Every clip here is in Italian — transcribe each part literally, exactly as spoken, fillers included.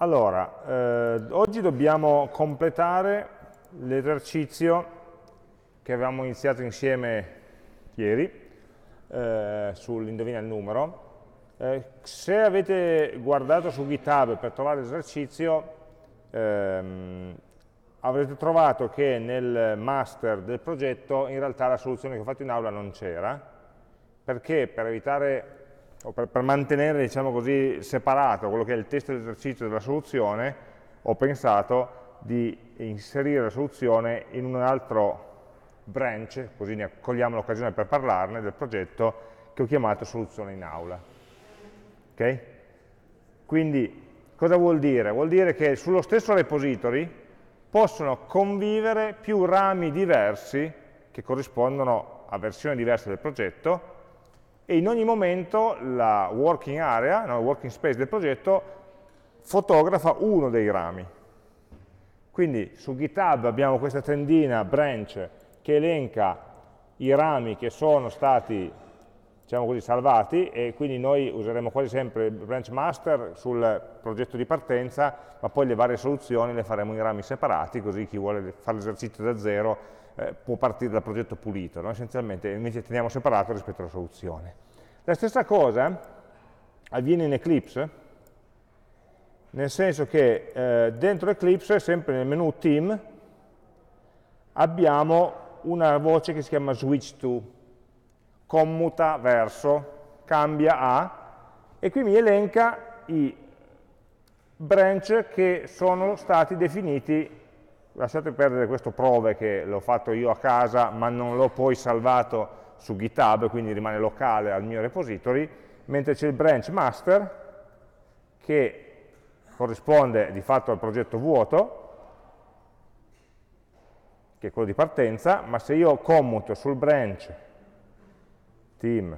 Allora, eh, oggi dobbiamo completare l'esercizio che avevamo iniziato insieme ieri, eh, sull'indovina il numero. Eh, se avete guardato su GitHub per trovare l'esercizio, ehm, avrete trovato che nel master del progetto in realtà la soluzione che ho fatto in aula non c'era, perché per evitare o per, per mantenere, diciamo così, separato quello che è il testo dell'esercizio dalla soluzione, ho pensato di inserire la soluzione in un altro branch, così ne cogliamo l'occasione per parlarne del progetto, che ho chiamato soluzione in aula. Okay? Quindi cosa vuol dire? Vuol dire che sullo stesso repository possono convivere più rami diversi che corrispondono a versioni diverse del progetto, e in ogni momento la working area, no, working space del progetto, fotografa uno dei rami. Quindi su GitHub abbiamo questa tendina branch che elenca i rami che sono stati, diciamo così, salvati, e quindi noi useremo quasi sempre il branch master sul progetto di partenza, ma poi le varie soluzioni le faremo in rami separati, così chi vuole fare l'esercizio da zero eh, può partire dal progetto pulito, no? Essenzialmente invece teniamo separato rispetto alla soluzione. La stessa cosa avviene in Eclipse, nel senso che eh, dentro Eclipse, sempre nel menu Team, abbiamo una voce che si chiama Switch to, commuta verso, cambia a, e qui mi elenca i branch che sono stati definiti. Lasciate perdere questo prove che l'ho fatto io a casa, ma non l'ho poi salvato su GitHub, quindi rimane locale al mio repository, mentre c'è il branch master che corrisponde di fatto al progetto vuoto, che è quello di partenza, ma se io commuto sul branch team,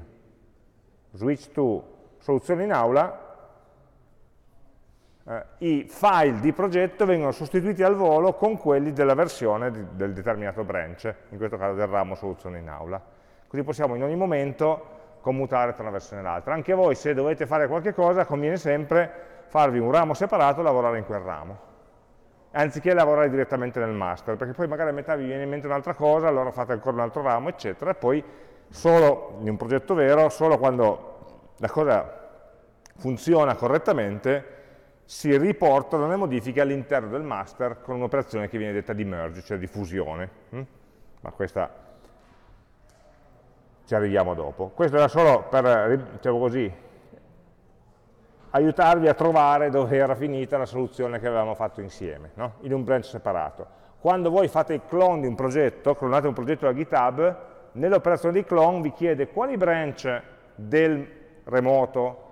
switch to, soluzione in aula, eh, i file di progetto vengono sostituiti al volo con quelli della versione di, del determinato branch, in questo caso del ramo soluzione in aula. Così possiamo in ogni momento commutare tra una versione e l'altra. Anche voi, se dovete fare qualche cosa, conviene sempre farvi un ramo separato e lavorare in quel ramo, anziché lavorare direttamente nel master, perché poi magari a metà vi viene in mente un'altra cosa, allora fate ancora un altro ramo, eccetera, e poi solo in un progetto vero, solo quando la cosa funziona correttamente, si riportano le modifiche all'interno del master con un'operazione che viene detta di merge, cioè di fusione. Ma questa ci arriviamo dopo. Questo era solo per, diciamo così, aiutarvi a trovare dove era finita la soluzione che avevamo fatto insieme, no? In un branch separato. Quando voi fate il clone di un progetto, clonate un progetto da GitHub, nell'operazione di clone vi chiede quali branch del remoto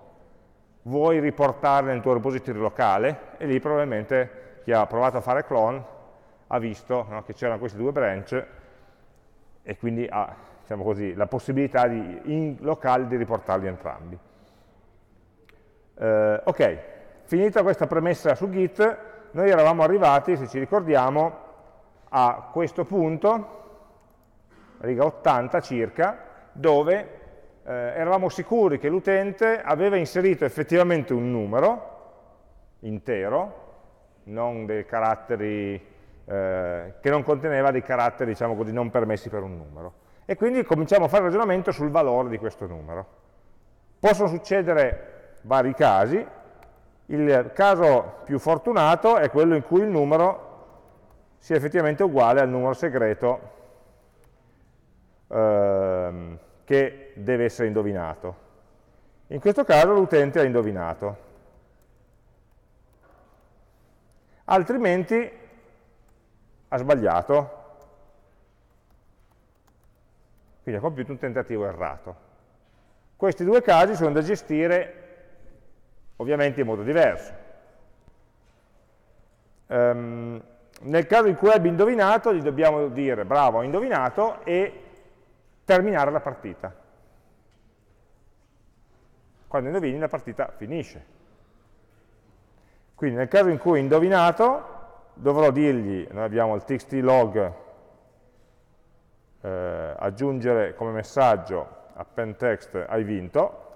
vuoi riportare nel tuo repository locale, e lì probabilmente chi ha provato a fare clone ha visto, no, che c'erano questi due branch, e quindi ha, diciamo così, la possibilità di, in locale di riportarli entrambi. Eh, ok, finita questa premessa su Git, noi eravamo arrivati, se ci ricordiamo, a questo punto, riga ottanta circa, dove eh, eravamo sicuri che l'utente aveva inserito effettivamente un numero intero, non dei caratteri, eh, che non conteneva dei caratteri, diciamo così, non permessi per un numero. E quindi cominciamo a fare il ragionamento sul valore di questo numero. Possono succedere vari casi, il caso più fortunato è quello in cui il numero sia effettivamente uguale al numero segreto che deve essere indovinato. In questo caso l'utente ha indovinato. Altrimenti ha sbagliato. Quindi ha compiuto un tentativo errato. Questi due casi sono da gestire ovviamente in modo diverso. Um, nel caso in cui abbia indovinato, gli dobbiamo dire bravo, ha indovinato, e terminare la partita. Quando indovini la partita finisce. Quindi nel caso in cui indovinato dovrò dirgli, noi abbiamo il txt-log, eh, aggiungere come messaggio append text hai vinto,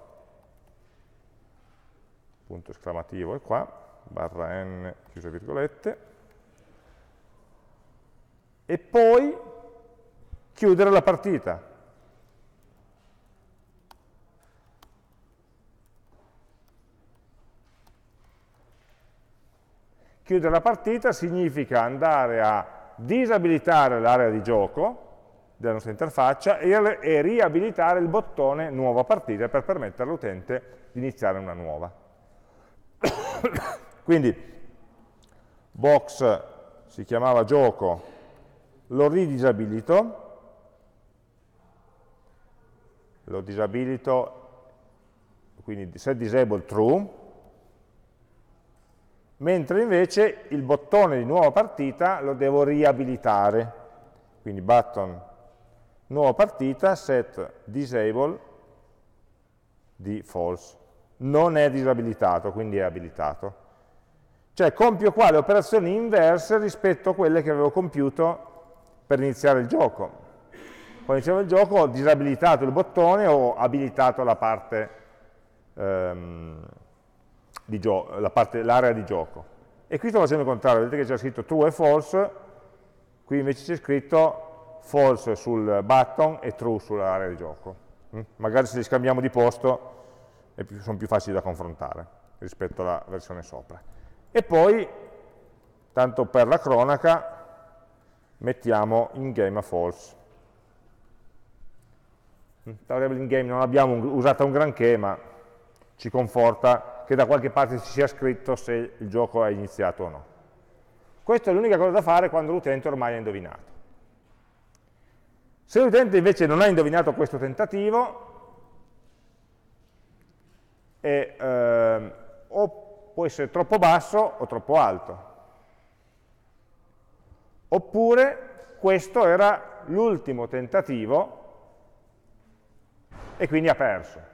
punto esclamativo, è qua, barra n, chiuse virgolette, e poi chiudere la partita. Chiudere la partita significa andare a disabilitare l'area di gioco della nostra interfaccia e, e riabilitare il bottone nuova partita per permettere all'utente di iniziare una nuova. Quindi box si chiamava gioco, lo ridisabilito, lo disabilito, quindi set disable true, mentre invece il bottone di nuova partita lo devo riabilitare, quindi button nuova partita set disable di false, non è disabilitato, quindi è abilitato. Cioè compio qua le operazioni inverse rispetto a quelle che avevo compiuto per iniziare il gioco. Quando iniziavo il gioco ho disabilitato il bottone o abilitato la parte ehm, l'area di gioco. E qui sto facendo il contrario, vedete che c'è scritto true e false, qui invece c'è scritto false sul button e true sull'area di gioco. Mm? Magari se li scambiamo di posto è più, sono più facili da confrontare rispetto alla versione sopra. E poi, tanto per la cronaca, mettiamo in game a false. La variabile in game non l'abbiamo usata un granché, ma ci conforta che da qualche parte ci sia scritto se il gioco è iniziato o no. Questa è l'unica cosa da fare quando l'utente ormai ha indovinato. Se l'utente invece non ha indovinato questo tentativo, è, eh, o può essere troppo basso o troppo alto. Oppure questo era l'ultimo tentativo e quindi ha perso.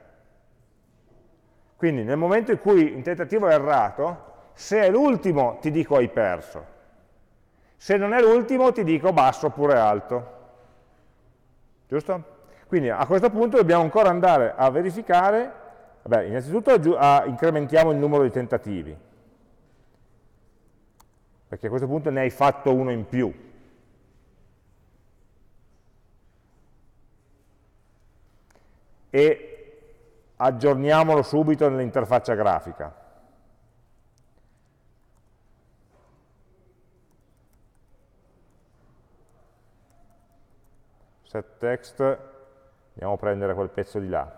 Quindi nel momento in cui un tentativo è errato, se è l'ultimo ti dico hai perso, se non è l'ultimo ti dico basso oppure alto. Giusto? Quindi a questo punto dobbiamo ancora andare a verificare, vabbè, innanzitutto a, incrementiamo il numero di tentativi, perché a questo punto ne hai fatto uno in più. E aggiorniamolo subito nell'interfaccia grafica. Set text, andiamo a prendere quel pezzo di là.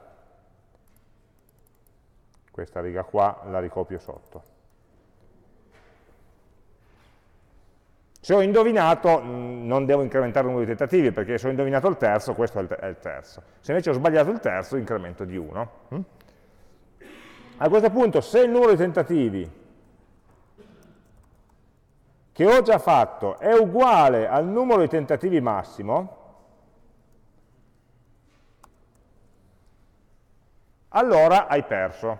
Questa riga qua la ricopio sotto. Se ho indovinato, non devo incrementare il numero di tentativi, perché se ho indovinato il terzo, questo è il terzo. Se invece ho sbagliato il terzo, incremento di uno. A questo punto, se il numero di tentativi che ho già fatto è uguale al numero di tentativi massimo, allora hai perso.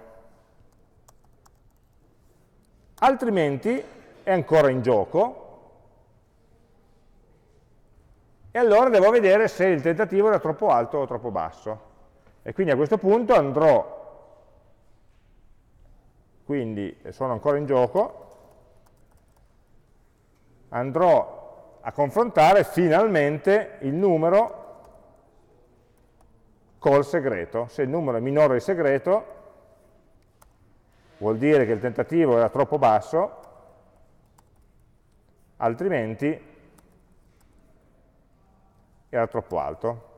Altrimenti è ancora in gioco, e allora devo vedere se il tentativo era troppo alto o troppo basso. E quindi a questo punto andrò, quindi sono ancora in gioco, andrò a confrontare finalmente il numero col segreto. Se il numero è minore del segreto, vuol dire che il tentativo era troppo basso, altrimenti era troppo alto.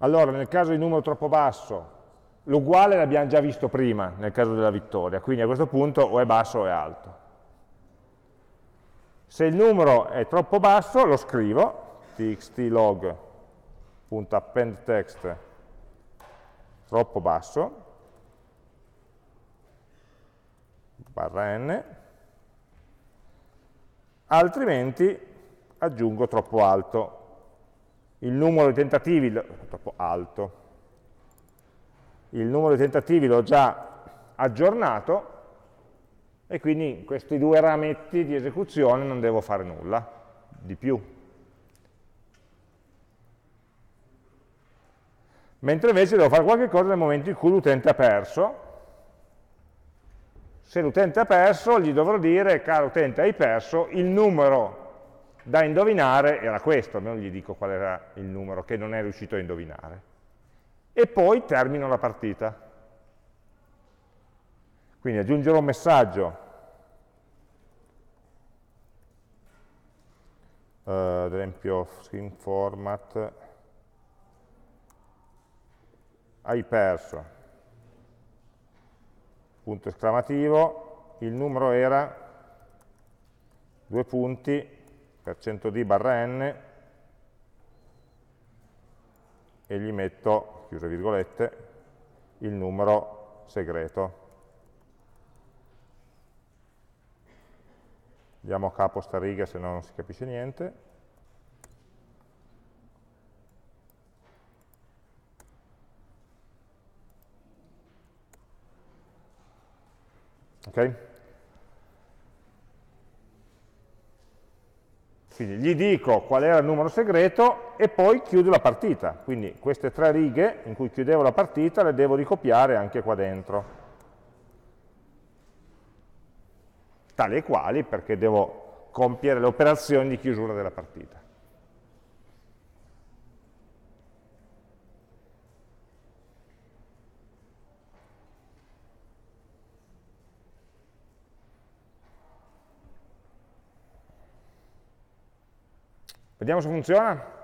Allora, nel caso di numero troppo basso, l'uguale l'abbiamo già visto prima, nel caso della vittoria, quindi a questo punto o è basso o è alto. Se il numero è troppo basso, lo scrivo, txt log punto append text troppo basso, barra n, altrimenti aggiungo troppo alto, il numero di tentativi, troppo alto, il numero di tentativi l'ho già aggiornato, e quindi in questi due rametti di esecuzione non devo fare nulla di più. Mentre invece devo fare qualche cosa nel momento in cui l'utente ha perso. Se l'utente ha perso, gli dovrò dire, caro utente, hai perso, il numero da indovinare era questo, non gli dico qual era il numero che non è riuscito a indovinare. E poi termino la partita. Quindi aggiungerò un messaggio uh, ad esempio string format hai perso punto esclamativo, il numero era due punti percento d barra n e gli metto chiuse virgolette il numero segreto. Andiamo a capo sta riga, se no non si capisce niente. Ok? Quindi gli dico qual era il numero segreto e poi chiudo la partita. Quindi queste tre righe in cui chiudevo la partita le devo ricopiare anche qua dentro, tali e quali, perché devo compiere le operazioni di chiusura della partita. Vediamo se funziona.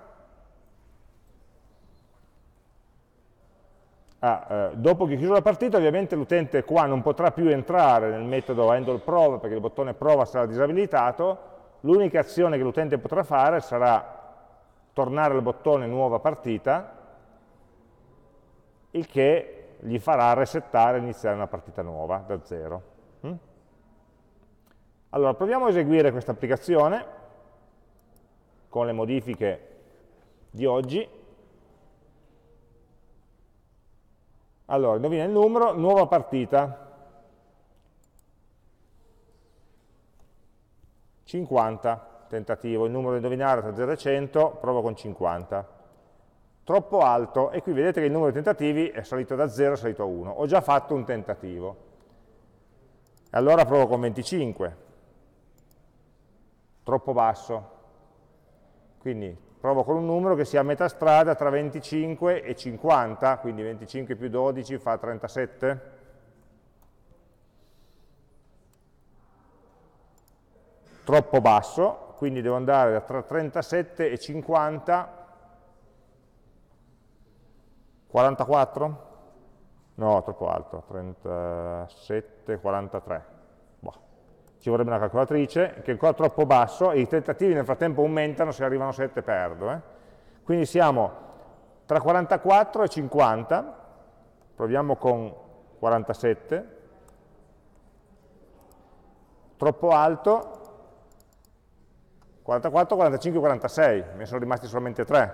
Ah, eh, dopo che ho chiuso la partita, ovviamente l'utente qua non potrà più entrare nel metodo handleProva, perché il bottone prova sarà disabilitato. L'unica azione che l'utente potrà fare sarà tornare al bottone nuova partita, il che gli farà resettare e iniziare una partita nuova da zero. Mm? Allora, proviamo a eseguire questa applicazione con le modifiche di oggi. Allora, indovina il numero, nuova partita, cinquanta, tentativo, il numero da indovinare tra zero e cento, provo con cinquanta, troppo alto, e qui vedete che il numero di tentativi è salito da zero, è salito a uno, ho già fatto un tentativo, allora provo con venticinque, troppo basso, quindi provo con un numero che sia a metà strada tra venticinque e cinquanta, quindi venticinque più dodici fa trentasette. Troppo basso, quindi devo andare da tra trentasette e cinquanta, quarantaquattro? No, troppo alto, trentasette, quarantatré. Boh. Ci vorrebbe una calcolatrice, che è ancora troppo basso, e i tentativi nel frattempo aumentano, se arrivano sette perdo. Eh? Quindi siamo tra quarantaquattro e cinquanta, proviamo con quarantasette, troppo alto, quarantaquattro, quarantacinque, quarantasei, ne sono rimasti solamente tre,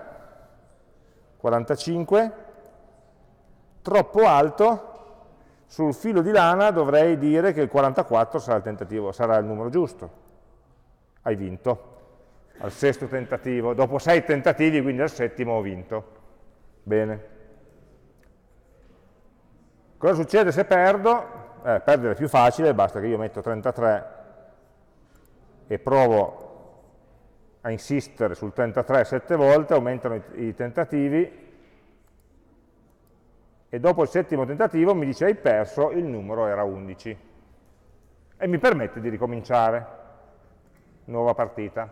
quarantacinque, troppo alto. Sul filo di lana dovrei dire che il quarantaquattro sarà il tentativo, sarà il numero giusto. Hai vinto. Al sesto tentativo, dopo sei tentativi, quindi al settimo ho vinto. Bene. Cosa succede se perdo? Eh, perdere è più facile, basta che io metto trentatré e provo a insistere sul trentatré sette volte, aumentano i, i tentativi, e dopo il settimo tentativo mi dice hai perso, il numero era undici, e mi permette di ricominciare, nuova partita.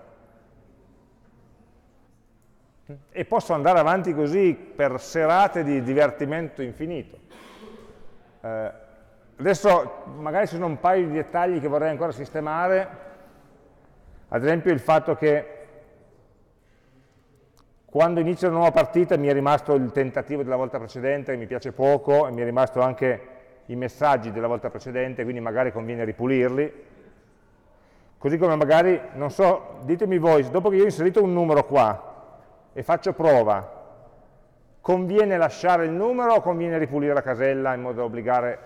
E posso andare avanti così per serate di divertimento infinito. Eh, adesso magari ci sono un paio di dettagli che vorrei ancora sistemare, ad esempio il fatto che quando inizio una nuova partita mi è rimasto il tentativo della volta precedente, che mi piace poco, e mi è rimasto anche i messaggi della volta precedente, quindi magari conviene ripulirli. Così come magari, non so, ditemi voi, dopo che io ho inserito un numero qua e faccio prova, conviene lasciare il numero o conviene ripulire la casella in modo da obbligare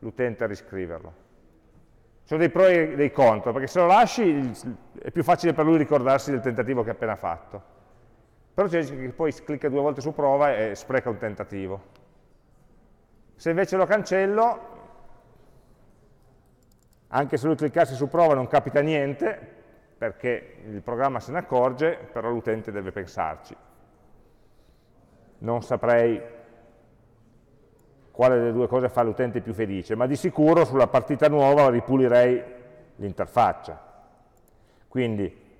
l'utente a riscriverlo? sono dei pro e dei contro, perché se lo lasci è più facile per lui ricordarsi del tentativo che ha appena fatto, però c'è che poi clicca due volte su prova e spreca un tentativo. Se invece lo cancello, anche se lui cliccasse su prova non capita niente, perché il programma se ne accorge, però l'utente deve pensarci. Non saprei quale delle due cose fa l'utente più felice, ma di sicuro sulla partita nuova ripulirei l'interfaccia. Quindi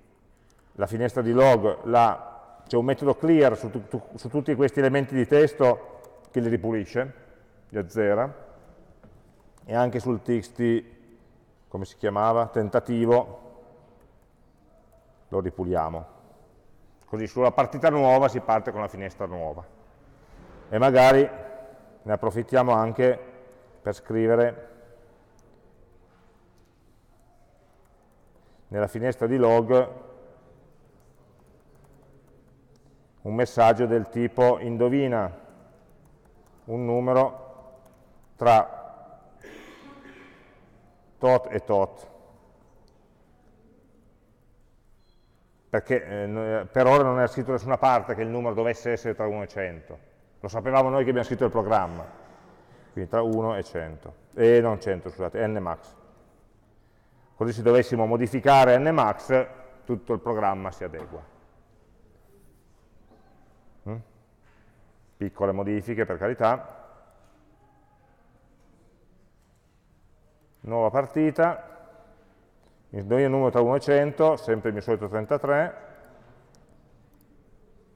la finestra di log, c'è un metodo clear su, tu, tu, su tutti questi elementi di testo che li ripulisce, li azzera, e anche sul txt, come si chiamava, tentativo, lo ripuliamo. Così sulla partita nuova si parte con la finestra nuova. E magari ne approfittiamo anche per scrivere nella finestra di log un messaggio del tipo indovina un numero tra tot e tot. Perché eh, per ora non era scritto da nessuna parte che il numero dovesse essere tra uno e cento. Lo sapevamo noi che abbiamo scritto il programma. Quindi tra uno e cento. E non cento, scusate, nmax. Così se dovessimo modificare nmax, tutto il programma si adegua. Mm? Piccole modifiche, per carità. Nuova partita. Indovina il numero tra uno e cento, sempre il mio solito trentatré,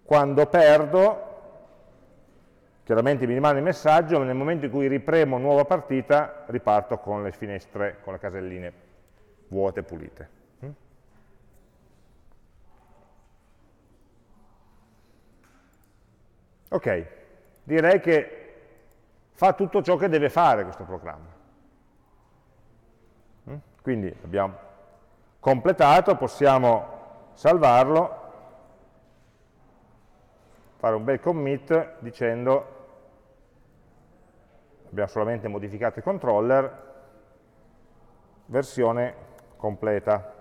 quando perdo, chiaramente mi rimane il messaggio, ma nel momento in cui ripremo nuova partita, riparto con le finestre, con le caselline vuote e pulite. Ok, direi che fa tutto ciò che deve fare questo programma. Quindi abbiamo completato, possiamo salvarlo, fare un bel commit dicendo abbiamo solamente modificato il controller, versione completa,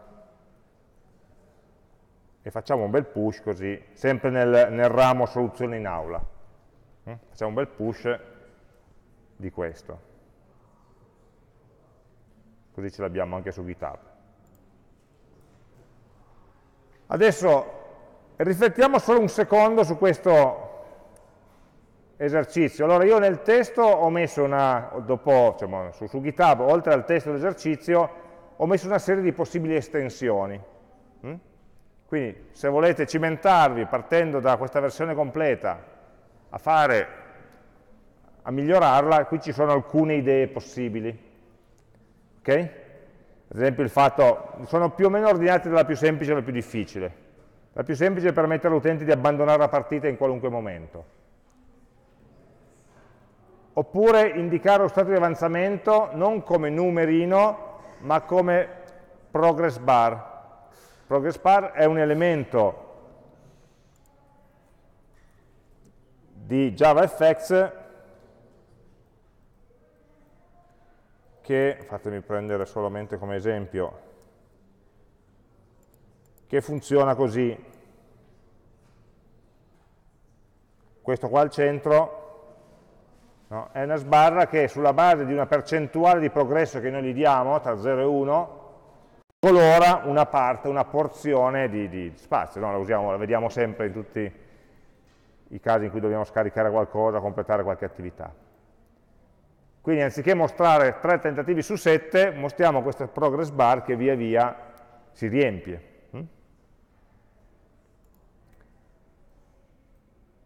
e facciamo un bel push così, sempre nel, nel ramo soluzione in aula, facciamo un bel push di questo, così ce l'abbiamo anche su GitHub. Adesso riflettiamo solo un secondo su questo esercizio. Allora io nel testo ho messo una, dopo, diciamo, su, su GitHub, oltre al testo dell'esercizio, ho messo una serie di possibili estensioni. Quindi se volete cimentarvi partendo da questa versione completa a fare, a migliorarla, qui ci sono alcune idee possibili. Ok? Ad esempio il fatto, sono più o meno ordinati dalla più semplice alla più difficile. La più semplice è permettere all'utente di abbandonare la partita in qualunque momento. Oppure indicare lo stato di avanzamento non come numerino, ma come progress bar. Progress bar è un elemento di JavaFX che, fatemi prendere solamente come esempio, che funziona così. Questo qua al centro, no? È una sbarra che sulla base di una percentuale di progresso che noi gli diamo, tra zero e uno, colora una parte, una porzione di, di spazio. No, la usiamo, la vediamo sempre in tutti i casi in cui dobbiamo scaricare qualcosa, completare qualche attività. Quindi anziché mostrare tre tentativi su sette, mostriamo questa progress bar che via via si riempie.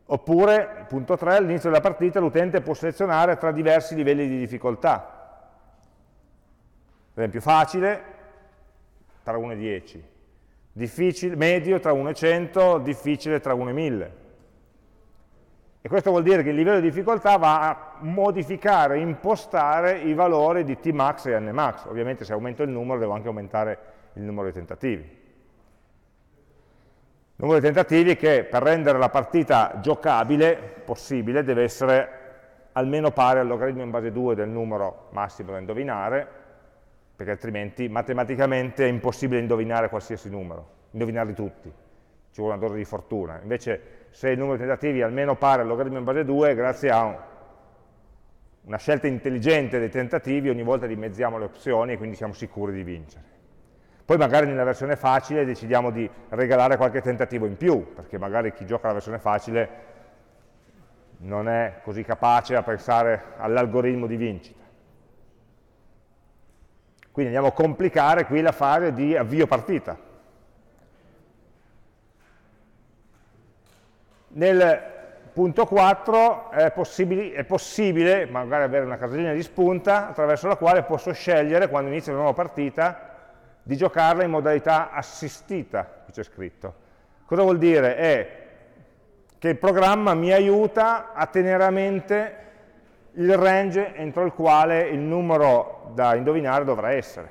Oppure, punto tre, all'inizio della partita l'utente può selezionare tra diversi livelli di difficoltà. Per esempio facile, tra uno e dieci. Difficile, medio, tra uno e cento, difficile, tra uno e mille. E questo vuol dire che il livello di difficoltà va a modificare, impostare i valori di Tmax e Nmax. Ovviamente se aumento il numero devo anche aumentare il numero di tentativi. Il numero di tentativi che per rendere la partita giocabile, possibile, deve essere almeno pari al logaritmo in base due del numero massimo da indovinare, perché altrimenti matematicamente è impossibile indovinare qualsiasi numero, indovinarli tutti, ci vuole una dose di fortuna. Invece se il numero di tentativi è almeno pari al logaritmo in base due, grazie a un, una scelta intelligente dei tentativi ogni volta dimezziamo le opzioni e quindi siamo sicuri di vincere. Poi magari nella versione facile decidiamo di regalare qualche tentativo in più, perché magari chi gioca la versione facile non è così capace a pensare all'algoritmo di vincita. Quindi andiamo a complicare qui la fase di avvio partita. Nel punto quattro è possibile, è possibile magari avere una casellina di spunta attraverso la quale posso scegliere, quando inizio una nuova partita, di giocarla in modalità assistita, qui c'è scritto. Cosa vuol dire? È che il programma mi aiuta a tenere a mente il range entro il quale il numero da indovinare dovrà essere.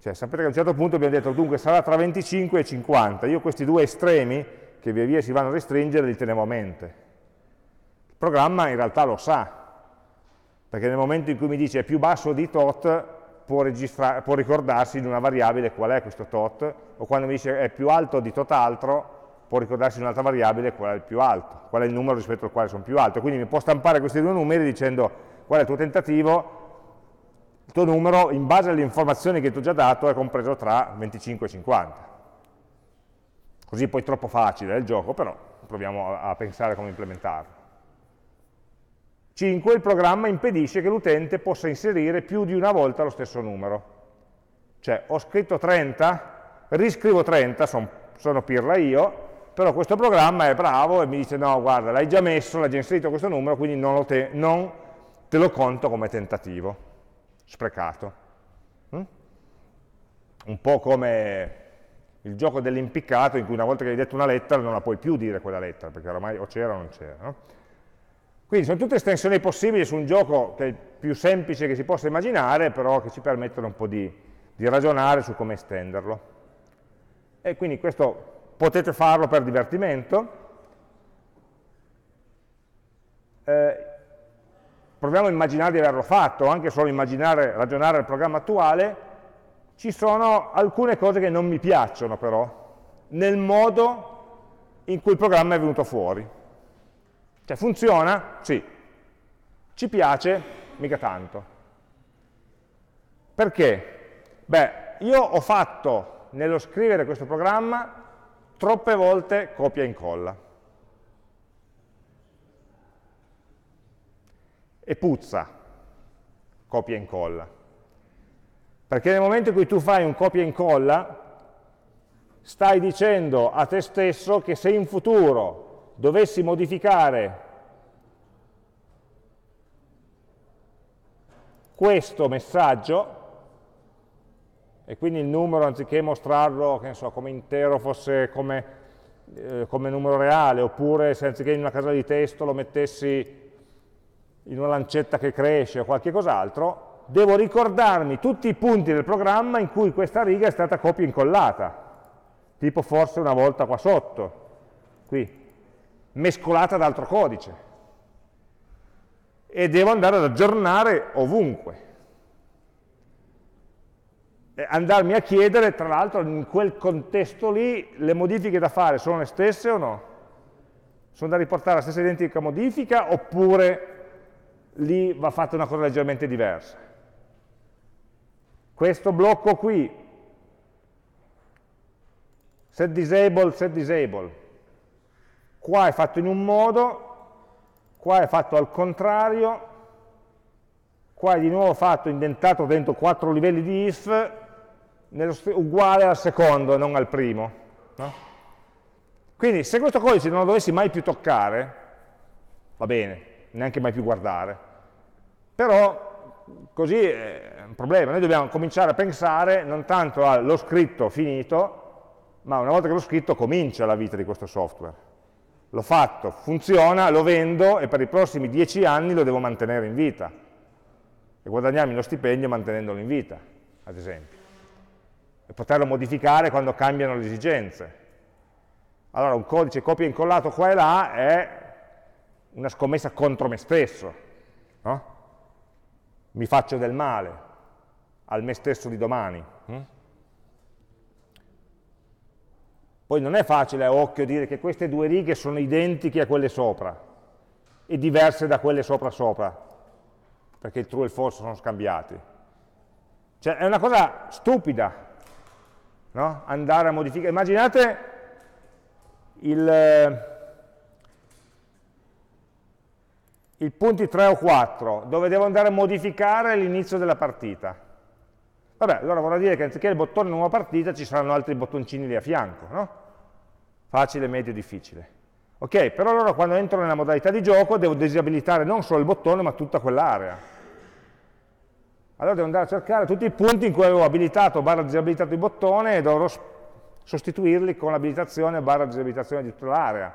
Cioè, sapete che a un certo punto abbiamo detto, dunque, sarà tra venticinque e cinquanta. Io questi due estremi, che via via si vanno a restringere, li tenevo a mente. Il programma in realtà lo sa, perché nel momento in cui mi dice è più basso di tot, Può, può ricordarsi di una variabile qual è questo tot, o quando mi dice è più alto di tot altro, può ricordarsi di un'altra variabile qual è il più alto, qual è il numero rispetto al quale sono più alto. Quindi mi può stampare questi due numeri dicendo qual è il tuo tentativo, il tuo numero, in base alle informazioni che ti ho già dato, è compreso tra venticinque e cinquanta. Così poi è troppo facile è il gioco, però proviamo a, a pensare come implementarlo. cinque Il programma impedisce che l'utente possa inserire più di una volta lo stesso numero. Cioè, ho scritto trenta, riscrivo trenta, son, sono pirla io, però questo programma è bravo e mi dice no, guarda, l'hai già messo, l'hai già inserito questo numero, quindi non, lo te, non te lo conto come tentativo. Sprecato. Mm? Un po' come il gioco dell'impiccato, in cui una volta che hai detto una lettera non la puoi più dire quella lettera, perché oramai o c'era o non c'era, no? Quindi sono tutte estensioni possibili su un gioco che è il più semplice che si possa immaginare, però che ci permettono un po' di, di ragionare su come estenderlo. E quindi questo potete farlo per divertimento. Eh, proviamo a immaginare di averlo fatto, anche solo immaginare, ragionare il programma attuale. Ci sono alcune cose che non mi piacciono però, nel modo in cui il programma è venuto fuori. Cioè, funziona? Sì. Ci piace? Mica tanto. Perché? Beh, io ho fatto, nello scrivere questo programma, troppe volte copia e incolla. E puzza, copia e incolla. Perché nel momento in cui tu fai un copia e incolla, stai dicendo a te stesso che se in futuro dovessi modificare questo messaggio, e quindi il numero, anziché mostrarlo, che ne so, come intero, fosse come, eh, come numero reale, oppure se anziché in una casella di testo lo mettessi in una lancetta che cresce o qualche cos'altro, devo ricordarmi tutti i punti del programma in cui questa riga è stata copia incollata, tipo forse una volta qua sotto, qui, mescolata ad altro codice, e devo andare ad aggiornare ovunque, e andarmi a chiedere, tra l'altro, in quel contesto lì le modifiche da fare sono le stesse o no? Sono da riportare la stessa identica modifica, oppure lì va fatta una cosa leggermente diversa? Questo blocco qui, set disable, set disable, qua è fatto in un modo, qua è fatto al contrario, qua è di nuovo fatto, indentato dentro quattro livelli di if, nello uguale al secondo e non al primo. No? Quindi se questo codice non lo dovessi mai più toccare, va bene, neanche mai più guardare, però così è un problema. Noi dobbiamo cominciare a pensare non tanto allo scritto finito, ma una volta che l'ho scritto comincia la vita di questo software. L'ho fatto, funziona, lo vendo e per i prossimi dieci anni lo devo mantenere in vita e guadagnarmi lo stipendio mantenendolo in vita, ad esempio, e poterlo modificare quando cambiano le esigenze. Allora un codice copia e incollato qua e là è una scommessa contro me stesso, no? Mi faccio del male, al me stesso di domani. Poi non è facile a occhio dire che queste due righe sono identiche a quelle sopra e diverse da quelle sopra sopra, perché il true e il false sono scambiati. Cioè è una cosa stupida, no? Andare a modificare. Immaginate il, il punti tre o quattro, dove devo andare a modificare l'inizio della partita. Vabbè, allora vorrà dire che anziché il bottone nuova partita ci saranno altri bottoncini lì a fianco, no? Facile, medio, difficile. Ok, però allora quando entro nella modalità di gioco devo disabilitare non solo il bottone ma tutta quell'area. Allora devo andare a cercare tutti i punti in cui avevo abilitato barra disabilitato il bottone e dovrò sostituirli con l'abilitazione barra disabilitazione di tutta l'area.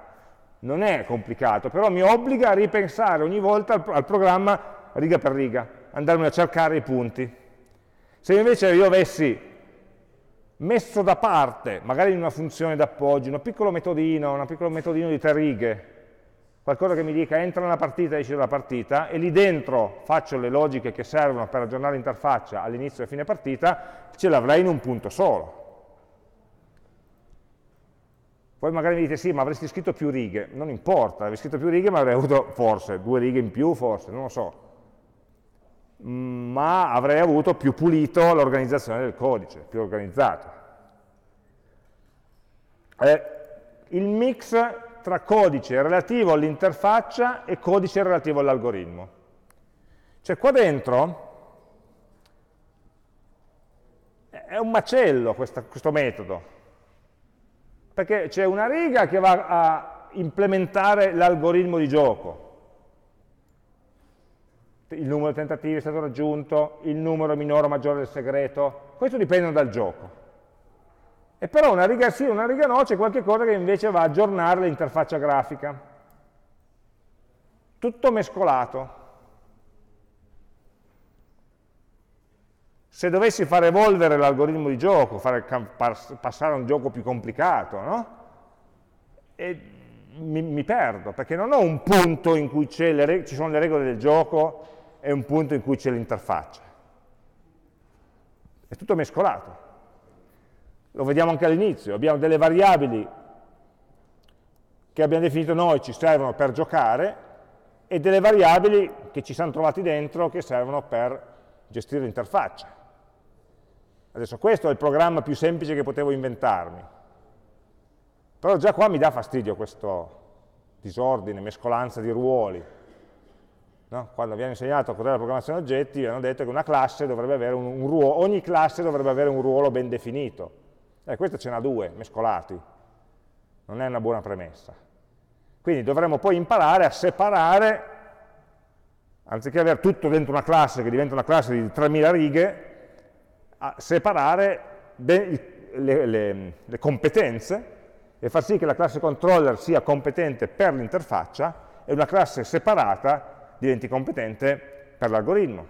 Non è complicato, però mi obbliga a ripensare ogni volta al, al programma riga per riga, andarmi a cercare i punti. Se invece io avessi messo da parte, magari in una funzione d'appoggio, un piccolo metodino, un piccolo metodino di tre righe, qualcosa che mi dica entra nella partita e esce dalla partita, e lì dentro faccio le logiche che servono per aggiornare l'interfaccia all'inizio e a fine partita, ce l'avrei in un punto solo. Poi magari mi dite, sì, ma avresti scritto più righe. Non importa, avrei scritto più righe, ma avrei avuto forse due righe in più, forse, non lo so. Ma avrei avuto più pulito l'organizzazione del codice, più organizzato. Eh, il mix tra codice relativo all'interfaccia e codice relativo all'algoritmo. Cioè qua dentro è un macello questa, questo metodo, perché c'è una riga che va a implementare l'algoritmo di gioco. Il numero di tentativi è stato raggiunto, il numero minore o maggiore del segreto, questo dipende dal gioco. E però una riga sì, una riga no, c'è qualche cosa che invece va a aggiornare l'interfaccia grafica. Tutto mescolato. Se dovessi far evolvere l'algoritmo di gioco, fare, passare a un gioco più complicato, no? E mi, mi perdo, perché non ho un punto in cui c'è le, ci sono le regole del gioco e un punto in cui c'è l'interfaccia. È tutto mescolato. Lo vediamo anche all'inizio, abbiamo delle variabili che abbiamo definito noi ci servono per giocare e delle variabili che ci siamo trovati dentro che servono per gestire l'interfaccia. Adesso questo è il programma più semplice che potevo inventarmi, però già qua mi dà fastidio questo disordine, mescolanza di ruoli. No? Quando vi hanno insegnato cos'è la programmazione oggetti, vi hanno detto che una classe dovrebbe avere un, un ruolo, ogni classe dovrebbe avere un ruolo ben definito. Eh, questa ce n'ha due, mescolati. Non è una buona premessa. Quindi dovremmo poi imparare a separare, anziché avere tutto dentro una classe che diventa una classe di tremila righe, a separare le, le, le, le competenze e far sì che la classe controller sia competente per l'interfaccia e una classe separata diventi competente per l'algoritmo.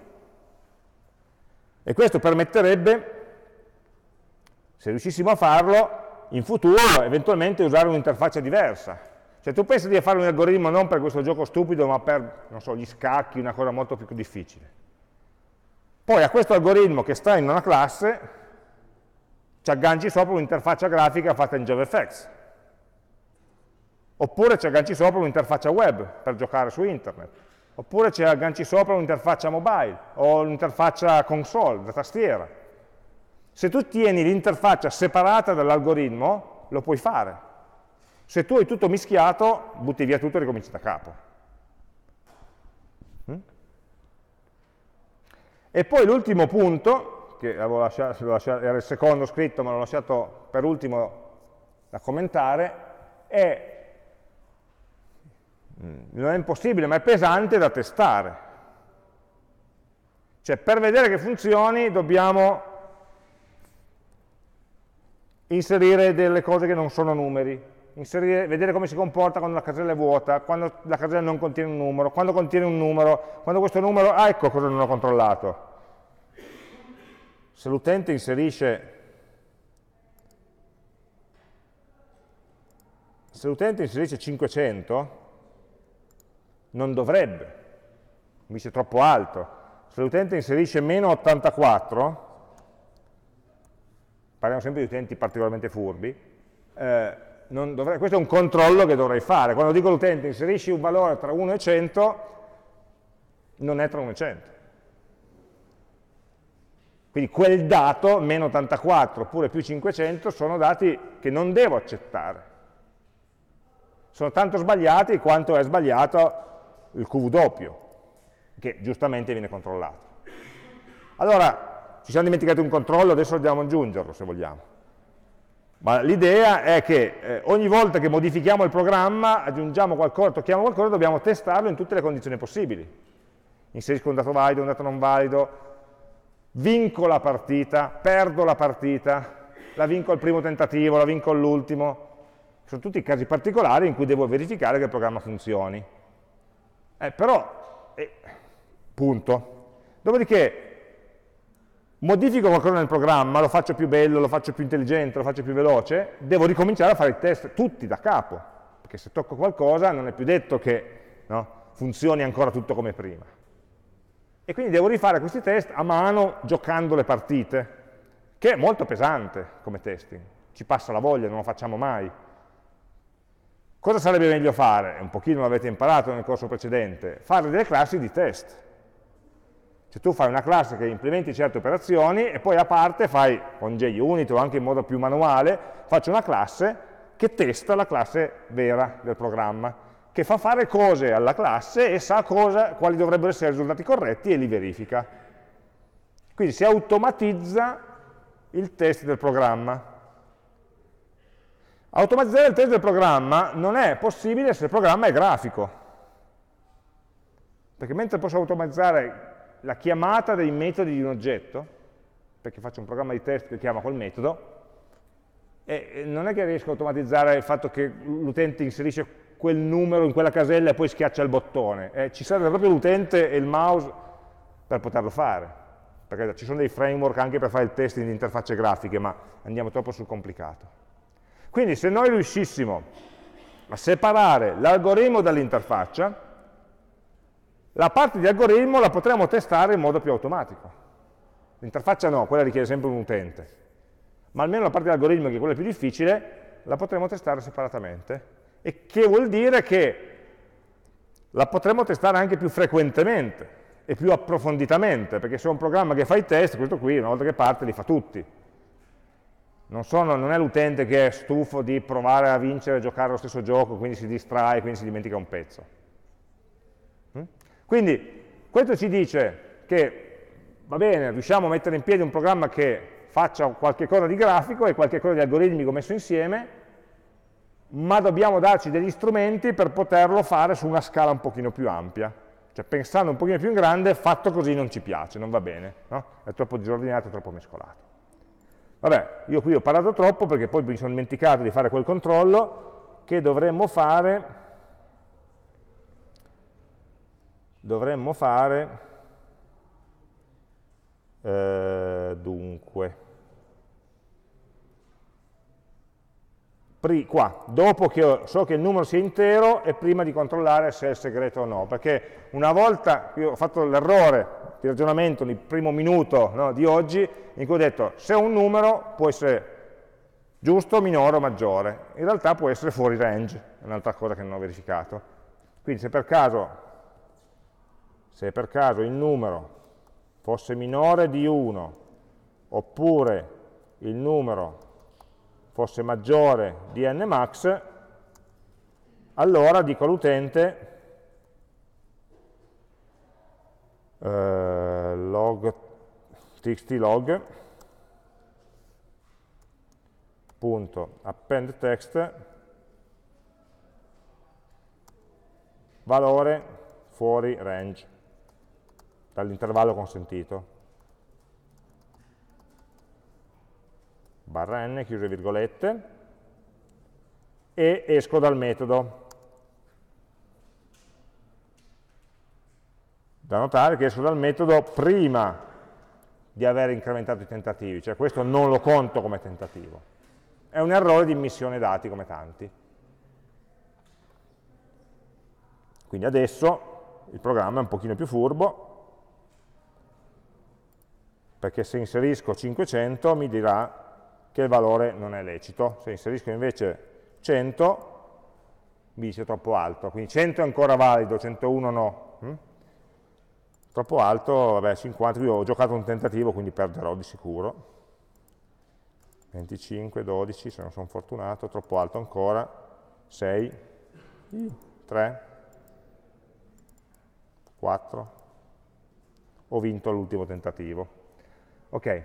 E questo permetterebbe, se riuscissimo a farlo, in futuro eventualmente usare un'interfaccia diversa. Cioè tu pensi di fare un algoritmo non per questo gioco stupido, ma per, non so, gli scacchi, una cosa molto più difficile. Poi a questo algoritmo che sta in una classe ci agganci sopra un'interfaccia grafica fatta in JavaFX. Oppure ci agganci sopra un'interfaccia web per giocare su internet. Oppure ci agganci sopra un'interfaccia mobile o un'interfaccia console, da tastiera. Se tu tieni l'interfaccia separata dall'algoritmo, lo puoi fare. Se tu hai tutto mischiato, butti via tutto e ricominci da capo. E poi l'ultimo punto, che avevo lasciato, era il secondo scritto, ma l'ho lasciato per ultimo da commentare, è non è impossibile, ma è pesante da testare. Cioè, per vedere che funzioni dobbiamo inserire delle cose che non sono numeri, inserire, vedere come si comporta quando la casella è vuota, quando la casella non contiene un numero, quando contiene un numero, quando questo numero, ah ecco cosa non ho controllato. Se l'utente inserisce se l'utente inserisce cinquecento non dovrebbe, invece è troppo alto. Se l'utente inserisce meno ottantaquattro parliamo sempre di utenti particolarmente furbi, eh, non dovrei, questo è un controllo che dovrei fare. Quando dico all'utente inserisci un valore tra uno e cento, non è tra uno e cento. Quindi quel dato, meno ottantaquattro oppure più cinquecento, sono dati che non devo accettare. Sono tanto sbagliati quanto è sbagliato il Q doppio, che giustamente viene controllato. Allora, ci siamo dimenticati un controllo, adesso dobbiamo aggiungerlo se vogliamo. Ma l'idea è che eh, ogni volta che modifichiamo il programma, aggiungiamo qualcosa, tocchiamo qualcosa, dobbiamo testarlo in tutte le condizioni possibili. Inserisco un dato valido, un dato non valido, vinco la partita, perdo la partita, la vinco al primo tentativo, la vinco all'ultimo. Sono tutti casi particolari in cui devo verificare che il programma funzioni. Eh, però, eh, punto. Dopodiché, modifico qualcosa nel programma, lo faccio più bello, lo faccio più intelligente, lo faccio più veloce, devo ricominciare a fare i test tutti da capo, perché se tocco qualcosa non è più detto che no, funzioni ancora tutto come prima. E quindi devo rifare questi test a mano giocando le partite, che è molto pesante come testing, ci passa la voglia, non lo facciamo mai. Cosa sarebbe meglio fare? Un pochino l'avete imparato nel corso precedente, fare delle classi di test. Se tu fai una classe che implementi certe operazioni e poi a parte fai, con JUnit o anche in modo più manuale, faccio una classe che testa la classe vera del programma, che fa fare cose alla classe e sa cosa, quali dovrebbero essere i risultati corretti e li verifica. Quindi si automatizza il test del programma. Automatizzare il test del programma non è possibile se il programma è grafico, perché mentre posso automatizzare la chiamata dei metodi di un oggetto, perché faccio un programma di test che chiama quel metodo, e non è che riesco a automatizzare il fatto che l'utente inserisce quel numero in quella casella e poi schiaccia il bottone. Eh, ci serve proprio l'utente e il mouse per poterlo fare, perché ci sono dei framework anche per fare il test in interfacce grafiche, ma andiamo troppo sul complicato. Quindi se noi riuscissimo a separare l'algoritmo dall'interfaccia, la parte di algoritmo la potremmo testare in modo più automatico. L'interfaccia no, quella richiede sempre un utente. Ma almeno la parte di algoritmo, che è quella più difficile, la potremmo testare separatamente. E che vuol dire che la potremmo testare anche più frequentemente e più approfonditamente, perché se è un programma che fa i test, questo qui una volta che parte li fa tutti. Non, sono, non è l'utente che è stufo di provare a vincere e giocare allo stesso gioco, quindi si distrae, quindi si dimentica un pezzo. Quindi questo ci dice che va bene, riusciamo a mettere in piedi un programma che faccia qualche cosa di grafico e qualche cosa di algoritmico messo insieme, ma dobbiamo darci degli strumenti per poterlo fare su una scala un pochino più ampia, cioè pensando un pochino più in grande. Fatto così non ci piace, non va bene, no? È troppo disordinato, è troppo mescolato. Vabbè, io qui ho parlato troppo perché poi mi sono dimenticato di fare quel controllo che dovremmo fare dovremmo fare, eh, dunque, pri, qua, dopo che io so che il numero sia intero e prima di controllare se è segreto o no, perché una volta io ho fatto l'errore di ragionamento nel primo minuto, no, di oggi, in cui ho detto se un numero può essere giusto, minore o maggiore, in realtà può essere fuori range, è un'altra cosa che non ho verificato. Quindi se per caso se per caso il numero fosse minore di uno, oppure il numero fosse maggiore di n max, allora dico all'utente eh, log txt log punto append text valore fuori range dall'intervallo consentito, barra n, chiuse virgolette, e esco dal metodo. Da notare che esco dal metodo prima di aver incrementato i tentativi, cioè questo non lo conto come tentativo. È un errore di immissione dati come tanti. Quindi adesso il programma è un pochino più furbo, perché se inserisco cinquecento mi dirà che il valore non è lecito. Se inserisco invece cento, mi dice troppo alto, quindi cento è ancora valido, centouno no. Hm? Troppo alto, vabbè, cinquanta, io ho giocato un tentativo, quindi perderò di sicuro. venticinque, dodici, se non sono fortunato, troppo alto ancora, sei, tre, quattro, ho vinto l'ultimo tentativo. Ok.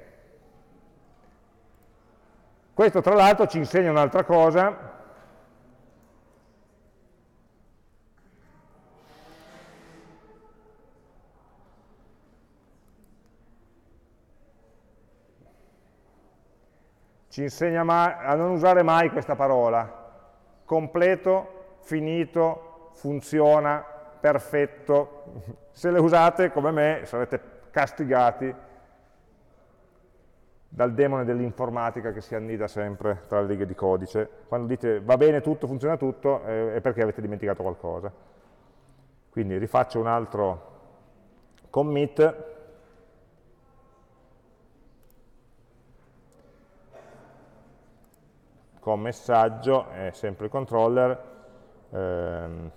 Questo tra l'altro ci insegna un'altra cosa, ci insegna a non usare mai questa parola, completo, finito, funziona, perfetto. Se le usate come me sarete castigati dal demone dell'informatica che si annida sempre tra le righe di codice. Quando dite va bene tutto, funziona tutto, è perché avete dimenticato qualcosa. Quindi rifaccio un altro commit. Con messaggio è sempre il controller, ehm,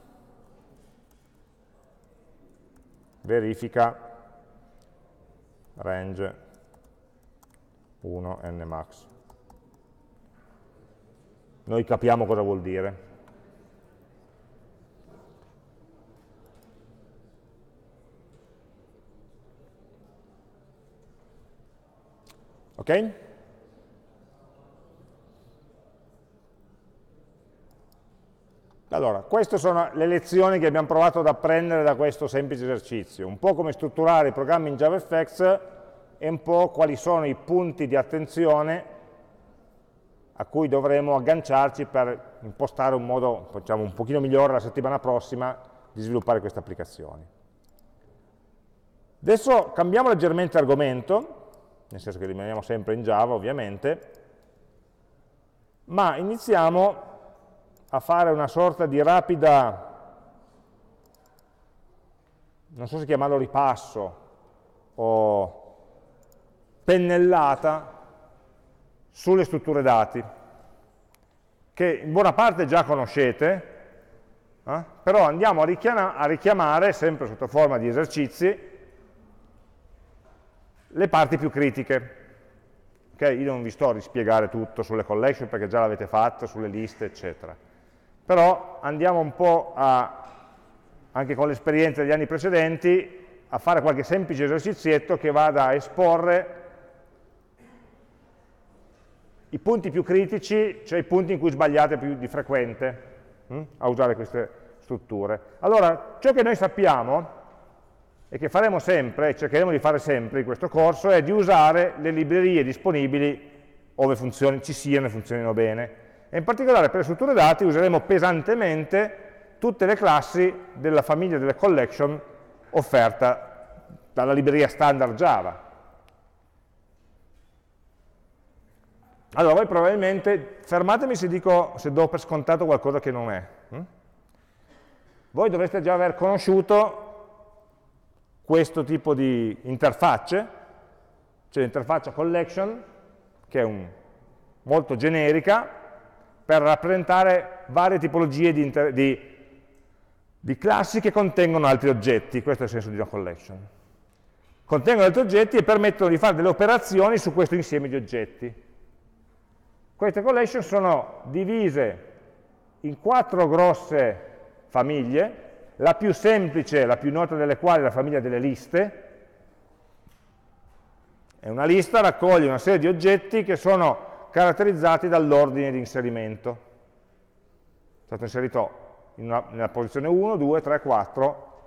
verifica range uno nmax. Noi capiamo cosa vuol dire. Ok? Allora, queste sono le lezioni che abbiamo provato ad apprendere da questo semplice esercizio, un po' come strutturare i programmi in JavaFX e un po' quali sono i punti di attenzione a cui dovremo agganciarci per impostare un modo, diciamo, un pochino migliore la settimana prossima di sviluppare queste applicazioni. Adesso cambiamo leggermente argomento, nel senso che rimaniamo sempre in Java ovviamente, ma iniziamo a fare una sorta di rapida, non so se chiamarlo ripasso o pennellata sulle strutture dati, che in buona parte già conoscete, eh? Però andiamo a, richiama, a richiamare, sempre sotto forma di esercizi, le parti più critiche. Okay? Io non vi sto a rispiegare tutto sulle collection perché già l'avete fatto, sulle liste, eccetera. Però andiamo un po' a, anche con l'esperienza degli anni precedenti, a fare qualche semplice esercizietto che vada a esporre i punti più critici, cioè i punti in cui sbagliate più di frequente mh? a usare queste strutture. Allora, ciò che noi sappiamo e che faremo sempre, e cercheremo di fare sempre in questo corso, è di usare le librerie disponibili ove funzioni, ci siano e funzionino bene. E in particolare per le strutture dati useremo pesantemente tutte le classi della famiglia delle collection offerta dalla libreria standard Java. Allora voi probabilmente, fermatemi se dico, se do per scontato qualcosa che non è. Hm? Voi dovreste già aver conosciuto questo tipo di interfacce, cioè l'interfaccia collection, che è un, molto generica, per rappresentare varie tipologie di, di, di classi che contengono altri oggetti, questo è il senso di una collection. Contengono altri oggetti e permettono di fare delle operazioni su questo insieme di oggetti. Queste collection sono divise in quattro grosse famiglie, la più semplice, la più nota delle quali è la famiglia delle liste. E una lista raccoglie una serie di oggetti che sono caratterizzati dall'ordine di inserimento. È stato inserito in una, nella posizione uno, due, tre, quattro,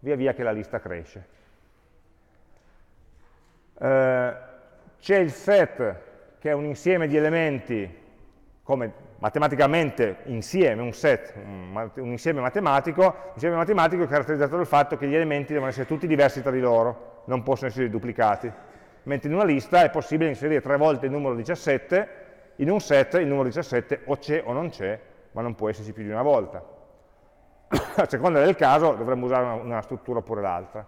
via via che la lista cresce. Eh, C'è il set, che è un insieme di elementi, come matematicamente insieme, un set, un, un insieme matematico, un insieme matematico è caratterizzato dal fatto che gli elementi devono essere tutti diversi tra di loro, non possono essere duplicati. Mentre in una lista è possibile inserire tre volte il numero diciassette, in un set il numero diciassette o c'è o non c'è, ma non può esserci più di una volta. A seconda del caso dovremmo usare una, una struttura oppure l'altra.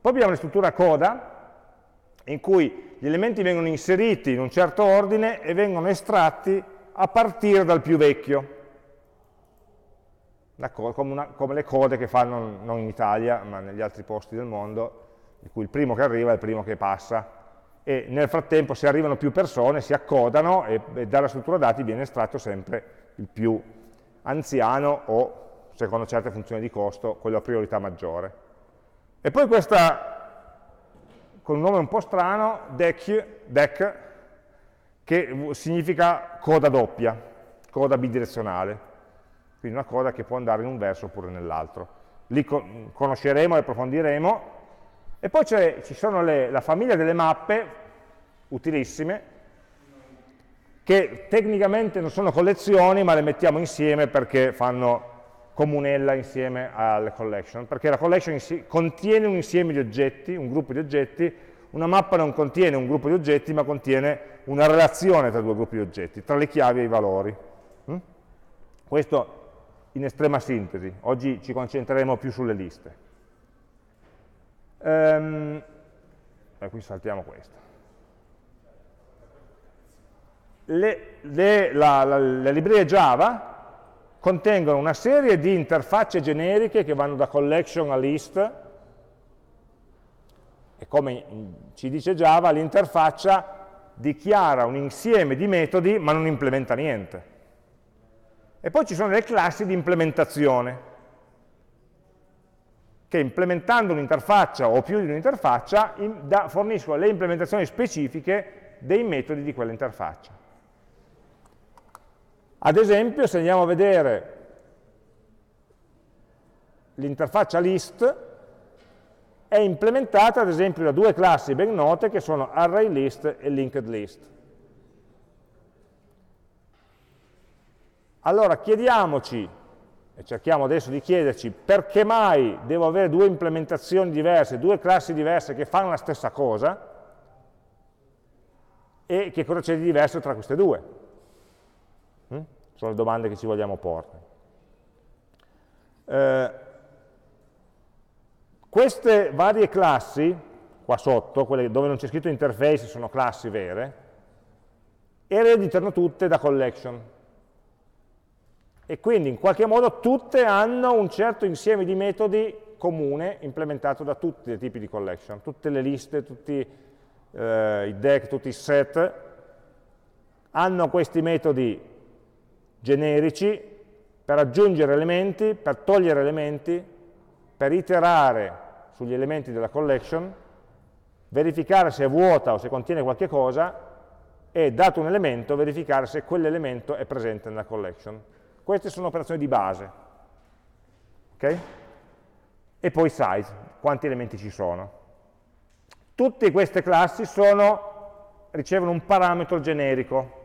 Poi abbiamo la struttura coda, in cui gli elementi vengono inseriti in un certo ordine e vengono estratti a partire dal più vecchio, come, una, come le code che fanno non in Italia ma negli altri posti del mondo, in cui il primo che arriva è il primo che passa, e nel frattempo se arrivano più persone si accodano e, e dalla struttura dati viene estratto sempre il più anziano o, secondo certe funzioni di costo, quello a priorità maggiore. E poi questa, con un nome un po' strano, D E C, D E C, che significa coda doppia, coda bidirezionale, quindi una coda che può andare in un verso oppure nell'altro. Lì conosceremo e approfondiremo. E poi ci sono le, la famiglia delle mappe, utilissime, che tecnicamente non sono collezioni, ma le mettiamo insieme perché fanno comunella insieme alla collection, perché la collection contiene un insieme di oggetti, un gruppo di oggetti. Una mappa non contiene un gruppo di oggetti, ma contiene una relazione tra due gruppi di oggetti, tra le chiavi e i valori. Mm? Questo in estrema sintesi. Oggi ci concentreremo più sulle liste. Ehm, e qui saltiamo questo. Le, le, la, la, le librerie Java contengono una serie di interfacce generiche che vanno da collection a list, e come ci dice Java, l'interfaccia dichiara un insieme di metodi ma non implementa niente. E poi ci sono le classi di implementazione, che implementando un'interfaccia o più di un'interfaccia forniscono le implementazioni specifiche dei metodi di quell'interfaccia. Ad esempio, se andiamo a vedere l'interfaccia list, è implementata ad esempio da due classi ben note che sono ArrayList e LinkedList. Allora chiediamoci, e cerchiamo adesso di chiederci, perché mai devo avere due implementazioni diverse, due classi diverse che fanno la stessa cosa, e che cosa c'è di diverso tra queste due? Sono le domande che ci vogliamo porre. Eh, queste varie classi, qua sotto, quelle dove non c'è scritto interface, sono classi vere, ereditano tutte da collection. E quindi in qualche modo tutte hanno un certo insieme di metodi comune implementato da tutti i tipi di collection, tutte le liste, tutti eh, i deck, tutti i set, hanno questi metodi generici per aggiungere elementi, per togliere elementi, per iterare sugli elementi della collection, verificare se è vuota o se contiene qualche cosa, e dato un elemento verificare se quell'elemento è presente nella collection. Queste sono operazioni di base, okay? E poi size, quanti elementi ci sono. Tutte queste classi sono, ricevono un parametro generico.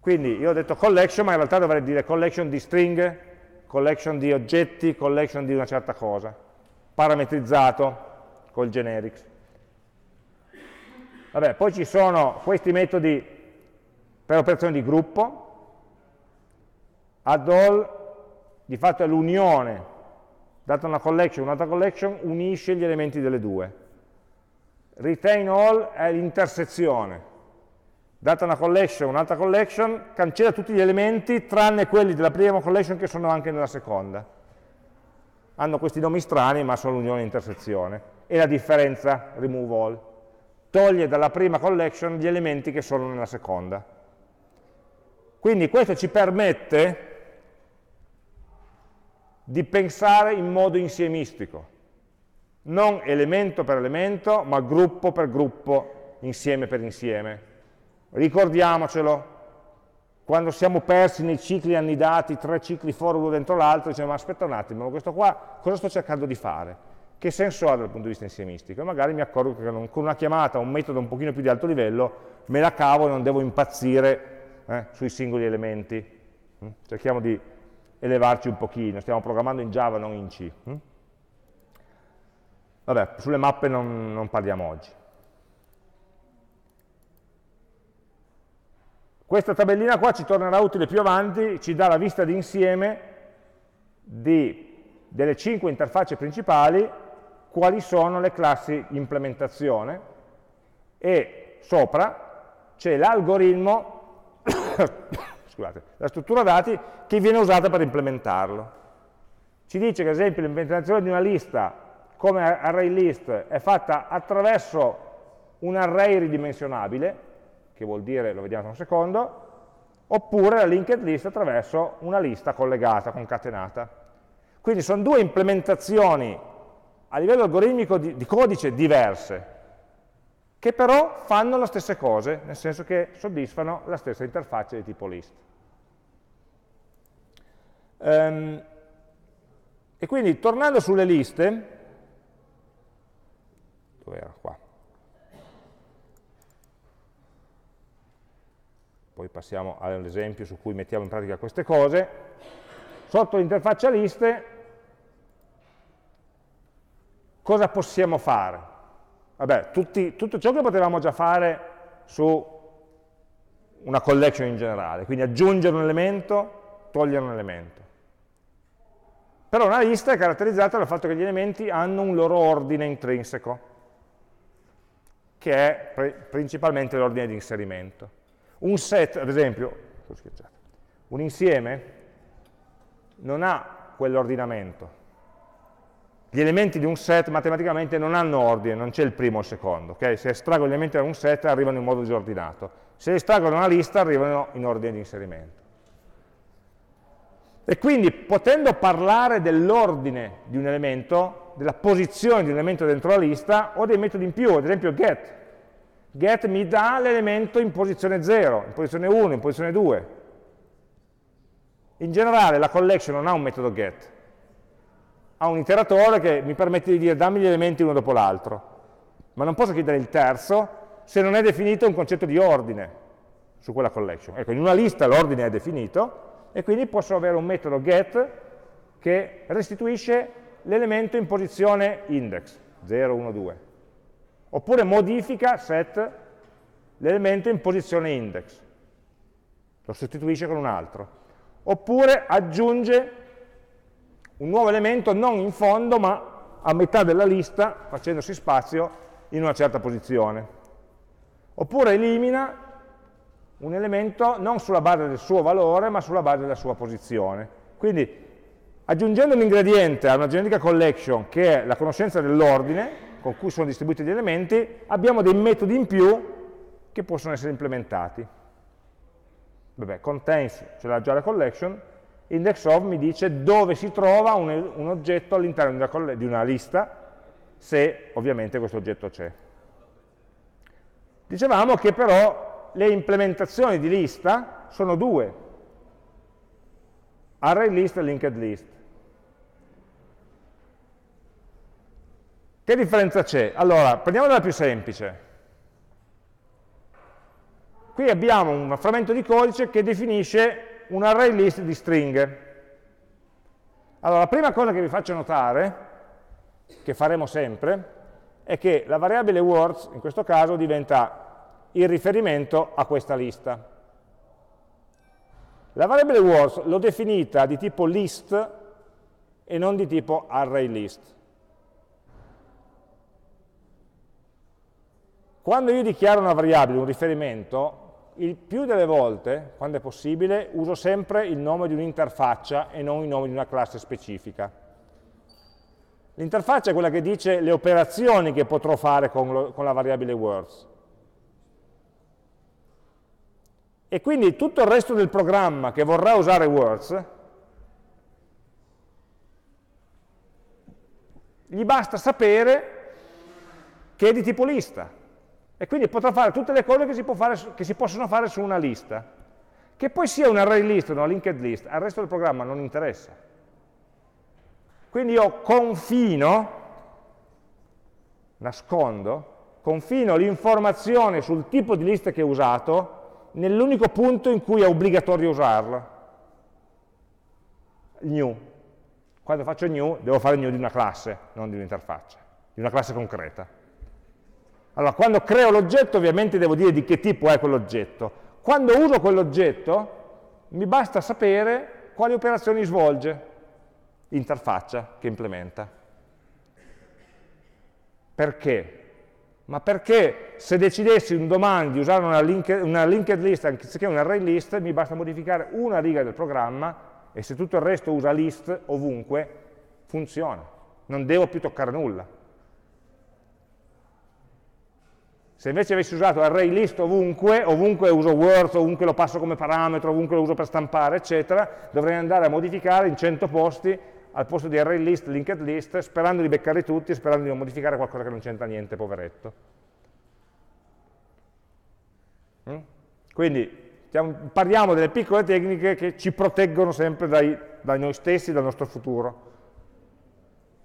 Quindi io ho detto collection, ma in realtà dovrei dire collection di stringhe, collection di oggetti, collection di una certa cosa, parametrizzato col generics. Vabbè, poi ci sono questi metodi per operazioni di gruppo. Add all, di fatto è l'unione, data una collection, un'altra collection, unisce gli elementi delle due. Retain all è l'intersezione. Data una collection, un'altra collection, cancella tutti gli elementi tranne quelli della prima collection che sono anche nella seconda. Hanno questi nomi strani, ma sono l'unione e intersezione. E la differenza, remove all, toglie dalla prima collection gli elementi che sono nella seconda. Quindi questo ci permette di pensare in modo insiemistico, non elemento per elemento, ma gruppo per gruppo, insieme per insieme. Ricordiamocelo, quando siamo persi nei cicli annidati, tre cicli for uno dentro l'altro, diciamo, ma aspetta un attimo, questo qua cosa sto cercando di fare? Che senso ha dal punto di vista insiemistico? E magari mi accorgo che con una chiamata, un metodo un pochino più di alto livello, me la cavo e non devo impazzire eh, sui singoli elementi. Cerchiamo di elevarci un pochino, stiamo programmando in Java, non in C. Vabbè, sulle mappe non, non parliamo oggi. Questa tabellina qua ci tornerà utile più avanti, ci dà la vista d'insieme di, delle cinque interfacce principali, quali sono le classi implementazione, e sopra c'è l'algoritmo, scusate, la struttura dati che viene usata per implementarlo. Ci dice che ad esempio l'implementazione di una lista come ArrayList è fatta attraverso un array ridimensionabile, che vuol dire, lo vediamo tra un secondo, oppure la LinkedList attraverso una lista collegata, concatenata. Quindi sono due implementazioni a livello algoritmico di, di codice diverse, che però fanno le stesse cose, nel senso che soddisfano la stessa interfaccia di tipo list. Um, e quindi, tornando sulle liste, dove era qua? Poi passiamo all'esempio su cui mettiamo in pratica queste cose. Sotto l'interfaccia liste cosa possiamo fare? Vabbè, tutti, tutto ciò che potevamo già fare su una collection in generale, quindi aggiungere un elemento, togliere un elemento. Però una lista è caratterizzata dal fatto che gli elementi hanno un loro ordine intrinseco, che è principalmente l'ordine di inserimento. Un set, ad esempio, un insieme non ha quell'ordinamento. Gli elementi di un set matematicamente non hanno ordine, non c'è il primo o il secondo. Okay? Se estraggo gli elementi da un set arrivano in modo disordinato. Se estraggo da una lista arrivano in ordine di inserimento. E quindi, potendo parlare dell'ordine di un elemento, della posizione di un elemento dentro la lista, ho dei metodi in più, ad esempio get. Get mi dà l'elemento in posizione zero, in posizione uno, in posizione due. In generale la collection non ha un metodo get, ha un iteratore che mi permette di dire dammi gli elementi uno dopo l'altro, ma non posso chiedere il terzo se non è definito un concetto di ordine su quella collection. Ecco, in una lista l'ordine è definito e quindi posso avere un metodo get che restituisce l'elemento in posizione index, zero, uno, due. Oppure modifica set l'elemento in posizione index, lo sostituisce con un altro. Oppure aggiunge un nuovo elemento non in fondo ma a metà della lista, facendosi spazio in una certa posizione. Oppure elimina un elemento non sulla base del suo valore ma sulla base della sua posizione. Quindi aggiungendo un ingrediente a una generica collection che è la conoscenza dell'ordine, con cui sono distribuiti gli elementi, abbiamo dei metodi in più che possono essere implementati. Vabbè, contains ce l'ha già la collection, index of mi dice dove si trova un, un oggetto all'interno di, di una lista, se ovviamente questo oggetto c'è. Dicevamo che però le implementazioni di lista sono due, ArrayList e LinkedList. Che differenza c'è? Allora, prendiamo la più semplice. Qui abbiamo un frammento di codice che definisce un array list di stringhe. Allora, la prima cosa che vi faccio notare, che faremo sempre, è che la variabile words, in questo caso, diventa il riferimento a questa lista. La variabile words l'ho definita di tipo list e non di tipo array list. Quando io dichiaro una variabile, un riferimento, il più delle volte, quando è possibile, uso sempre il nome di un'interfaccia e non il nome di una classe specifica. L'interfaccia è quella che dice le operazioni che potrò fare con, lo, con la variabile words. E quindi tutto il resto del programma che vorrà usare words, gli basta sapere che è di tipo lista. E quindi potrà fare tutte le cose che si, può fare, che si possono fare su una lista. Che poi sia un array list o una linked list, al resto del programma non interessa. Quindi io confino, nascondo, confino l'informazione sul tipo di lista che ho usato nell'unico punto in cui è obbligatorio usarla. New. Quando faccio new, devo fare new di una classe, non di un'interfaccia, di una classe concreta. Allora, quando creo l'oggetto, ovviamente devo dire di che tipo è quell'oggetto. Quando uso quell'oggetto, mi basta sapere quali operazioni svolge l'interfaccia che implementa. Perché? ma perché se decidessi un domani di usare una, link, una linked list anziché un array list, mi basta modificare una riga del programma e se tutto il resto usa list ovunque, funziona. Non devo più toccare nulla. Se invece avessi usato array list ovunque, ovunque uso Word, ovunque lo passo come parametro, ovunque lo uso per stampare, eccetera, dovrei andare a modificare in cento posti al posto di array list, linked list, sperando di beccarli tutti, sperando di non modificare qualcosa che non c'entra niente, poveretto. Quindi parliamo delle piccole tecniche che ci proteggono sempre dai, da noi stessi, dal nostro futuro.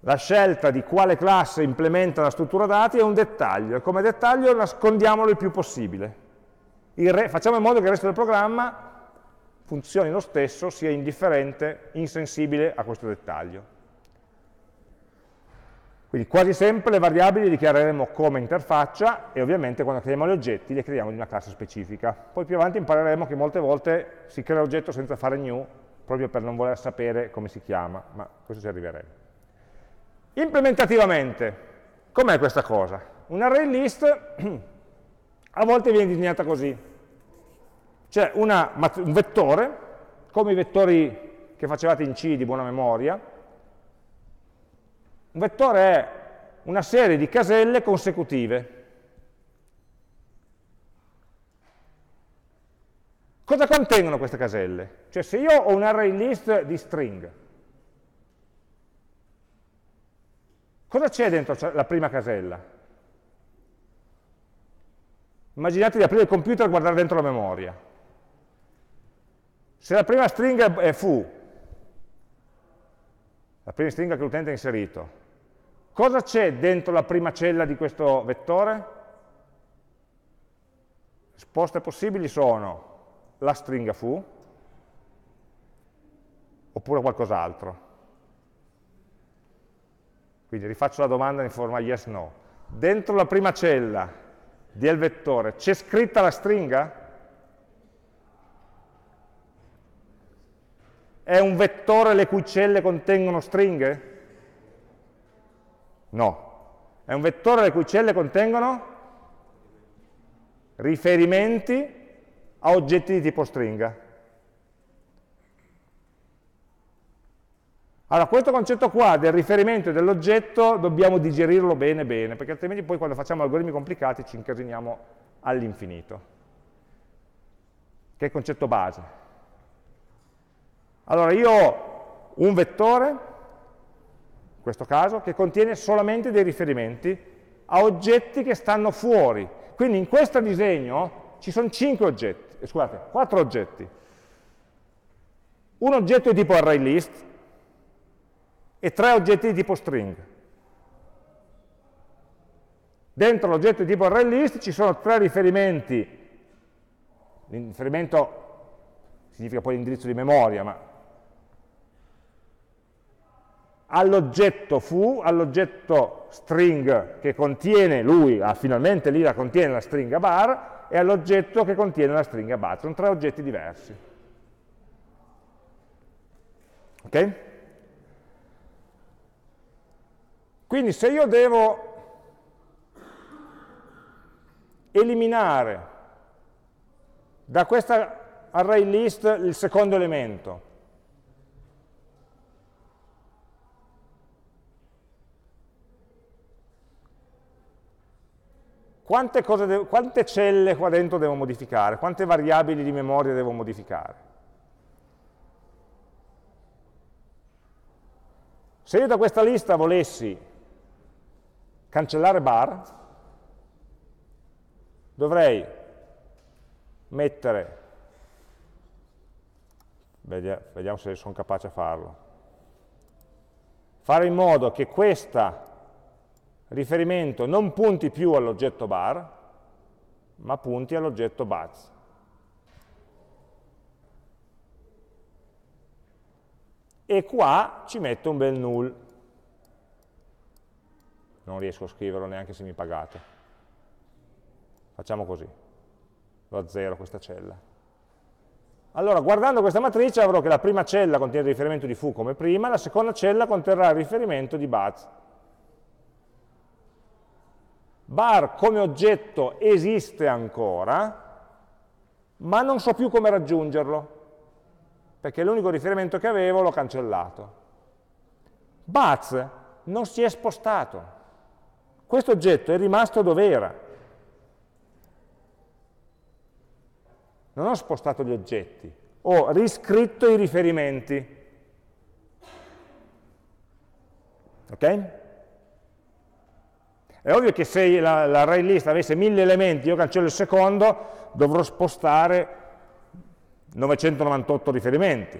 La scelta di quale classe implementa la struttura dati è un dettaglio, e come dettaglio nascondiamolo il più possibile. Il re, facciamo in modo che il resto del programma funzioni lo stesso, sia indifferente, insensibile a questo dettaglio. Quindi quasi sempre le variabili le dichiareremo come interfaccia e ovviamente quando creiamo gli oggetti le creiamo di una classe specifica. Poi più avanti impareremo che molte volte si crea l'oggetto senza fare new, proprio per non voler sapere come si chiama, ma questo ci arriveremo. Implementativamente, com'è questa cosa? Un array list a volte viene disegnata così, c'è un vettore, come i vettori che facevate in C di buona memoria, un vettore è una serie di caselle consecutive. Cosa contengono queste caselle? Cioè se io ho un array list di string, cosa c'è dentro la prima casella? Immaginate di aprire il computer e guardare dentro la memoria. Se la prima stringa è foo, la prima stringa che l'utente ha inserito, cosa c'è dentro la prima cella di questo vettore? Risposte possibili sono la stringa foo oppure qualcos'altro. Quindi rifaccio la domanda in forma yes no. Dentro la prima cella del vettore c'è scritta la stringa? È un vettore le cui celle contengono stringhe? No. È un vettore le cui celle contengono riferimenti a oggetti di tipo stringa. Allora, questo concetto qua del riferimento e dell'oggetto dobbiamo digerirlo bene bene, perché altrimenti poi quando facciamo algoritmi complicati ci incasiniamo all'infinito. Che è il concetto base. Allora, io ho un vettore, in questo caso, che contiene solamente dei riferimenti a oggetti che stanno fuori. Quindi in questo disegno ci sono cinque oggetti, eh, scusate, quattro oggetti. Un oggetto di tipo array list, e tre oggetti di tipo string. Dentro l'oggetto di tipo array list ci sono tre riferimenti, riferimento significa poi l'indirizzo di memoria, ma all'oggetto foo, all'oggetto string che contiene lui, ah, finalmente lì la contiene la stringa bar, e all'oggetto che contiene la stringa bar. Sono tre oggetti diversi. Ok? Quindi se io devo eliminare da questa array list il secondo elemento, quante, cose devo, quante celle qua dentro devo modificare? Quante variabili di memoria devo modificare? Se io da questa lista volessi cancellare bar, dovrei mettere, vediamo se sono capace a farlo, fare in modo che questo riferimento non punti più all'oggetto bar, ma punti all'oggetto buzz. E qua ci metto un bel null. Non riesco a scriverlo neanche se mi pagate. Facciamo così. Lo azzero questa cella. Allora, guardando questa matrice avrò che la prima cella contiene il riferimento di foo come prima, la seconda cella conterrà il riferimento di buzz. Bar come oggetto esiste ancora, ma non so più come raggiungerlo, perché l'unico riferimento che avevo l'ho cancellato. Baz non si è spostato. Questo oggetto è rimasto dove era. Non ho spostato gli oggetti, ho riscritto i riferimenti. Ok? È ovvio che se l'array list avesse mille elementi, io cancello il secondo, dovrò spostare novecentonovantotto riferimenti,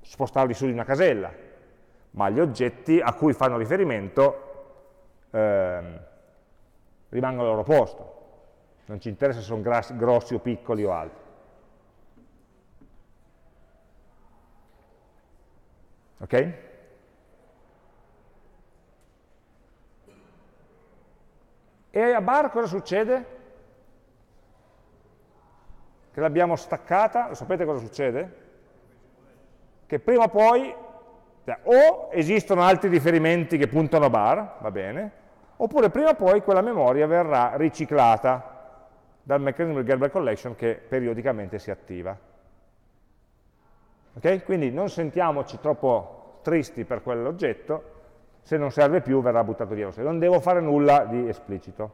spostarli su di una casella, ma gli oggetti a cui fanno riferimento Ehm, rimangono al loro posto. Non ci interessa se sono grossi o piccoli o altri. Ok? E a bar cosa succede? Che l'abbiamo staccata, lo sapete cosa succede? Che prima o poi, cioè, o esistono altri riferimenti che puntano a bar, va bene, oppure prima o poi quella memoria verrà riciclata dal meccanismo di Gerber Collection che periodicamente si attiva. Ok? Quindi non sentiamoci troppo tristi per quell'oggetto, se non serve più verrà buttato via, non devo fare nulla di esplicito.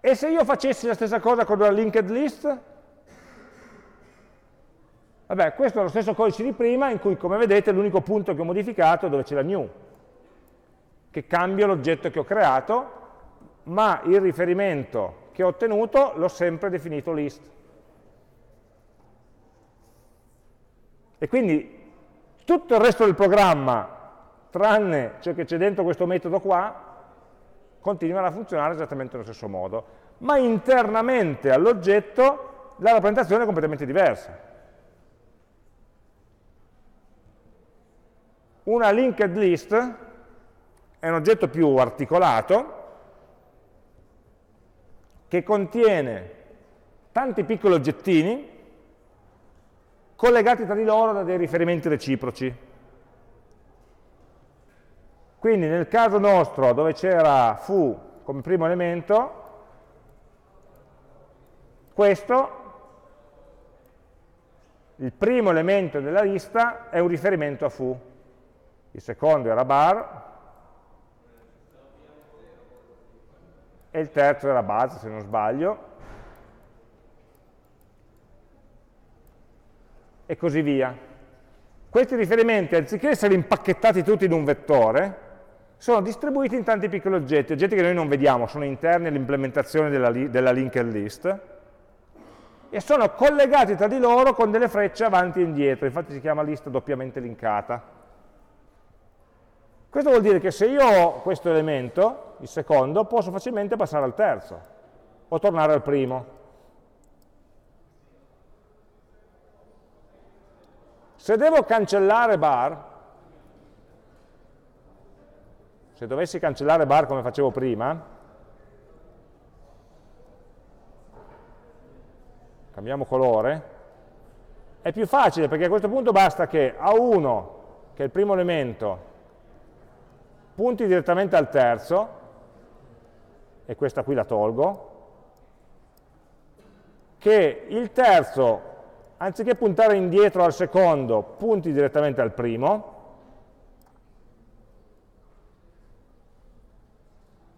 E se io facessi la stessa cosa con la linked list? Vabbè, questo è lo stesso codice di prima in cui, come vedete, l'unico punto che ho modificato è dove c'è la new, che cambia l'oggetto che ho creato, ma il riferimento che ho ottenuto l'ho sempre definito list. E quindi tutto il resto del programma, tranne ciò che c'è dentro questo metodo qua, continuerà a funzionare esattamente nello stesso modo, ma internamente all'oggetto la rappresentazione è completamente diversa. Una linked list è un oggetto più articolato che contiene tanti piccoli oggettini collegati tra di loro da dei riferimenti reciproci. Quindi nel caso nostro, dove c'era fu come primo elemento, questo, il primo elemento della lista, è un riferimento a fu. Il secondo era bar e il terzo era buzz, se non sbaglio, e così via. Questi riferimenti, anziché essere impacchettati tutti in un vettore, sono distribuiti in tanti piccoli oggetti, oggetti che noi non vediamo, sono interni all'implementazione della, li della linked list, e sono collegati tra di loro con delle frecce avanti e indietro, infatti si chiama lista doppiamente linkata. Questo vuol dire che se io ho questo elemento, il secondo, posso facilmente passare al terzo o tornare al primo. Se devo cancellare bar, se dovessi cancellare bar come facevo prima, cambiamo colore, è più facile perché a questo punto basta che A uno, che è il primo elemento, punti direttamente al terzo, e questa qui la tolgo, che il terzo, anziché puntare indietro al secondo, punti direttamente al primo,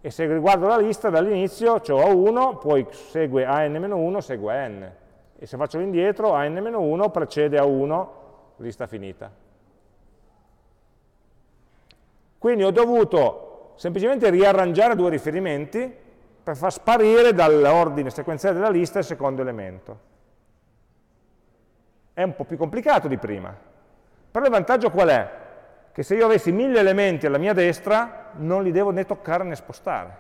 e se riguardo la lista dall'inizio ho A uno, poi segue A n meno uno, segue A n, e se faccio l'indietro A n meno uno precede A uno, lista finita. Quindi ho dovuto semplicemente riarrangiare due riferimenti per far sparire dall'ordine sequenziale della lista il secondo elemento. È un po' più complicato di prima, però il vantaggio qual è? Che se io avessi mille elementi alla mia destra non li devo né toccare né spostare.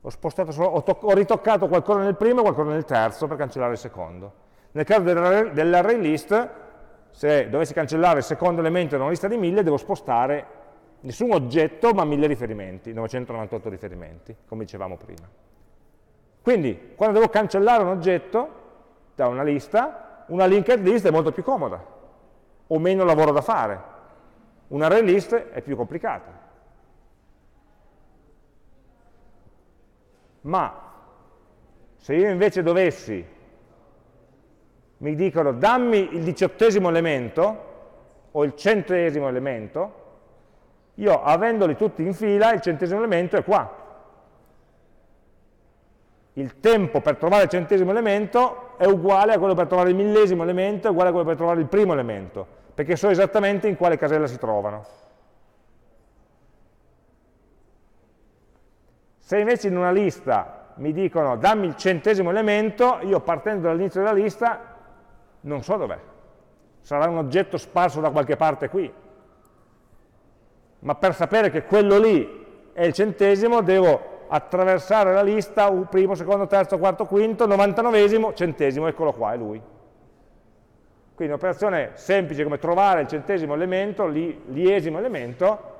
Ho, spostato solo, ho, ho ritoccato qualcosa nel primo e qualcosa nel terzo per cancellare il secondo. Nel caso dell'array list, se dovessi cancellare il secondo elemento da una lista di mille, devo spostare nessun oggetto, ma mille riferimenti, novecentonovantotto riferimenti, come dicevamo prima. Quindi, quando devo cancellare un oggetto da una lista, una linked list è molto più comoda, ho meno lavoro da fare. Una array list è più complicata. ma se io invece dovessi, mi dicono dammi il diciottesimo elemento o il centesimo elemento, io avendoli tutti in fila, il centesimo elemento è qua. Il tempo per trovare il centesimo elemento è uguale a quello per trovare il millesimo elemento, è uguale a quello per trovare il primo elemento, perché so esattamente in quale casella si trovano. Se invece in una lista mi dicono dammi il centesimo elemento, io partendo dall'inizio della lista non so dov'è. Sarà un oggetto sparso da qualche parte qui. Ma per sapere che quello lì è il centesimo, devo attraversare la lista, primo, secondo, terzo, quarto, quinto, novantanovesimo, centesimo, eccolo qua, è lui. Quindi un'operazione semplice come trovare il centesimo elemento, li, liesimo elemento,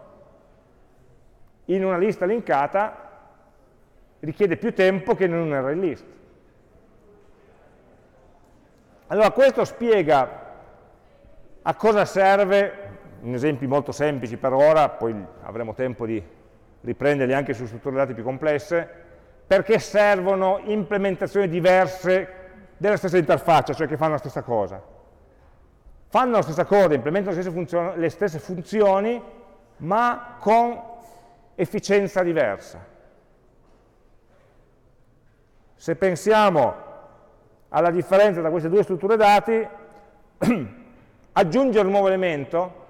in una lista linkata richiede più tempo che in un array list. Allora questo spiega a cosa serve, in esempi molto semplici per ora, poi avremo tempo di riprenderli anche su strutture dati più complesse, perché servono implementazioni diverse della stessa interfaccia, cioè che fanno la stessa cosa. Fanno la stessa cosa, implementano le stesse funzioni, le stesse funzioni ma con efficienza diversa. Se pensiamo alla differenza tra queste due strutture dati, aggiungere un nuovo elemento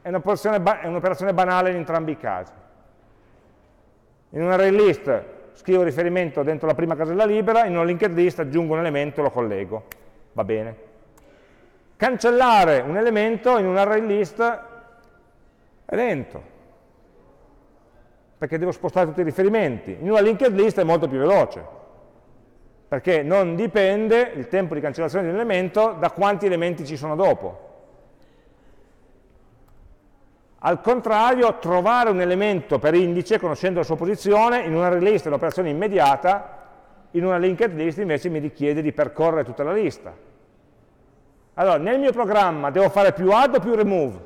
è un'operazione banale in entrambi i casi. In un array list scrivo riferimento dentro la prima casella libera, in una linked list aggiungo un elemento e lo collego. Va bene. Cancellare un elemento in un array list è lento, perché devo spostare tutti i riferimenti. In una linked list è molto più veloce, perché non dipende il tempo di cancellazione di un elemento da quanti elementi ci sono dopo. Al contrario, trovare un elemento per indice, conoscendo la sua posizione, in una array list è un'operazione immediata, in una linked list invece mi richiede di percorrere tutta la lista. Allora, nel mio programma devo fare più add o più remove?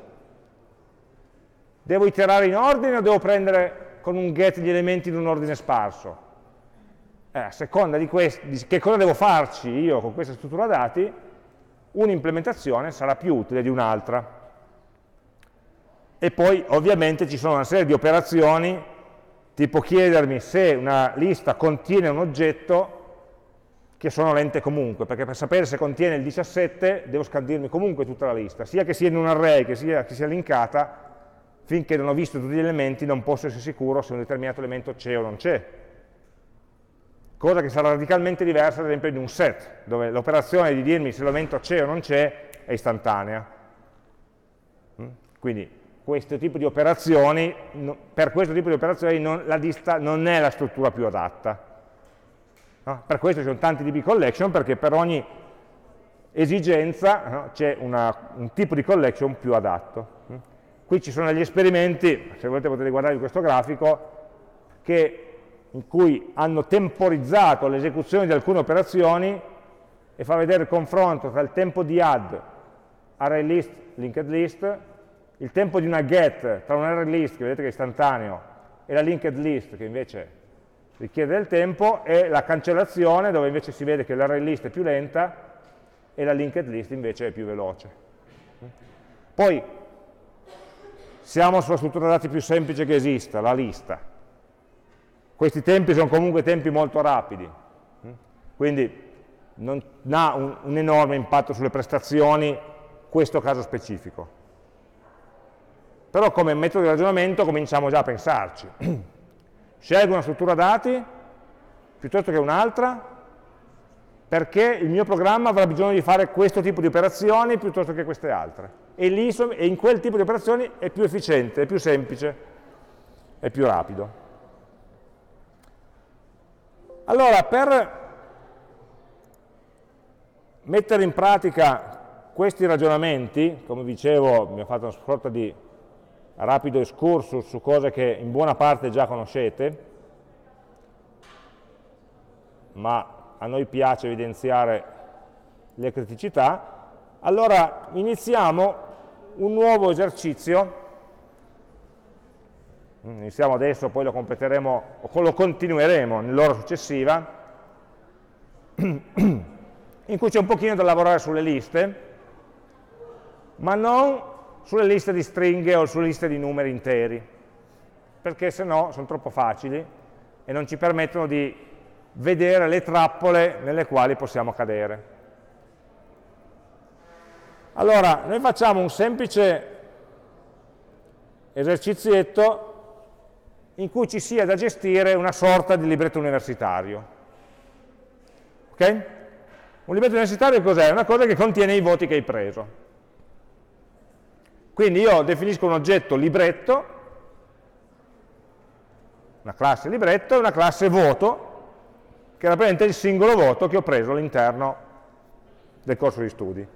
Devo iterare in ordine o devo prendere con un get gli elementi in un ordine sparso? Eh, a seconda di, di che cosa devo farci io con questa struttura dati, un'implementazione sarà più utile di un'altra. E poi ovviamente ci sono una serie di operazioni, tipo chiedermi se una lista contiene un oggetto, che sono lente comunque, perché per sapere se contiene il diciassette devo scandirmi comunque tutta la lista, sia che sia in un array, che sia, che sia linkata, finché non ho visto tutti gli elementi non posso essere sicuro se un determinato elemento c'è o non c'è. Cosa che sarà radicalmente diversa ad esempio in un set, dove l'operazione di dirmi se l'elemento c'è o non c'è è istantanea. Quindi questo tipo di operazioni, per questo tipo di operazioni non, la lista non è la struttura più adatta. No? Per questo ci sono tanti tipi di collection, perché per ogni esigenza no, c'è un tipo di collection più adatto. Qui ci sono degli esperimenti, se volete potete guardare questo grafico, che, in cui hanno temporizzato l'esecuzione di alcune operazioni e fa vedere il confronto tra il tempo di add, array list, linked list, il tempo di una get tra un array list, che vedete che è istantaneo, e la linked list, che invece richiede del tempo, e la cancellazione, dove invece si vede che l'array list è più lenta e la linked list invece è più veloce. Poi siamo sulla struttura dati più semplice che esista, la lista. Questi tempi sono comunque tempi molto rapidi, quindi non ha un, un enorme impatto sulle prestazioni questo caso specifico. Però come metodo di ragionamento cominciamo già a pensarci. Scelgo una struttura dati piuttosto che un'altra perché il mio programma avrà bisogno di fare questo tipo di operazioni piuttosto che queste altre. E, lì, e in quel tipo di operazioni è più efficiente, è più semplice, è più rapido. Allora, per mettere in pratica questi ragionamenti, come dicevo, mi ho fatto una sorta di rapido excursus su cose che in buona parte già conoscete, ma a noi piace evidenziare le criticità. Allora iniziamo un nuovo esercizio iniziamo adesso, poi lo completeremo, o lo continueremo nell'ora successiva, in cui c'è un pochino da lavorare sulle liste, ma non sulle liste di stringhe o sulle liste di numeri interi, perché se no sono troppo facili e non ci permettono di vedere le trappole nelle quali possiamo cadere. Allora, noi facciamo un semplice esercizietto in cui ci sia da gestire una sorta di libretto universitario. Ok? Un libretto universitario cos'è? È una cosa che contiene i voti che hai preso. Quindi io definisco un oggetto libretto, una classe libretto e una classe voto, che rappresenta il singolo voto che ho preso all'interno del corso di studi.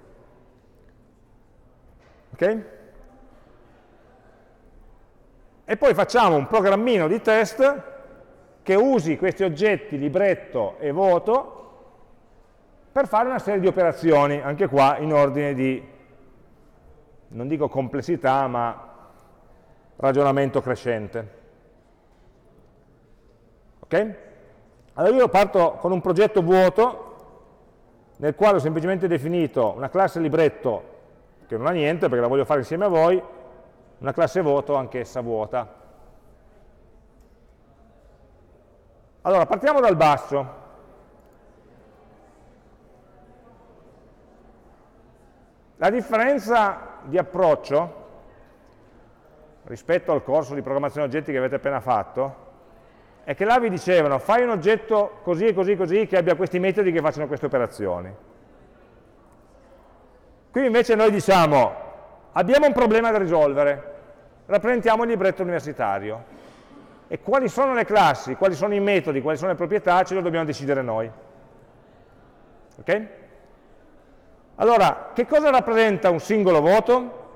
Ok? E poi facciamo un programmino di test che usi questi oggetti libretto e voto per fare una serie di operazioni, anche qua in ordine di, non dico complessità, ma ragionamento crescente. Ok? Allora io parto con un progetto vuoto nel quale ho semplicemente definito una classe libretto che non ha niente perché la voglio fare insieme a voi, una classe voto anch'essa vuota. Allora partiamo dal basso. La differenza di approccio rispetto al corso di programmazione oggetti che avete appena fatto è che là vi dicevano fai un oggetto così e così e così che abbia questi metodi che facciano queste operazioni. Qui invece noi diciamo abbiamo un problema da risolvere, rappresentiamo il libretto universitario e quali sono le classi, quali sono i metodi, quali sono le proprietà ce lo dobbiamo decidere noi. Ok? Allora, che cosa rappresenta un singolo voto?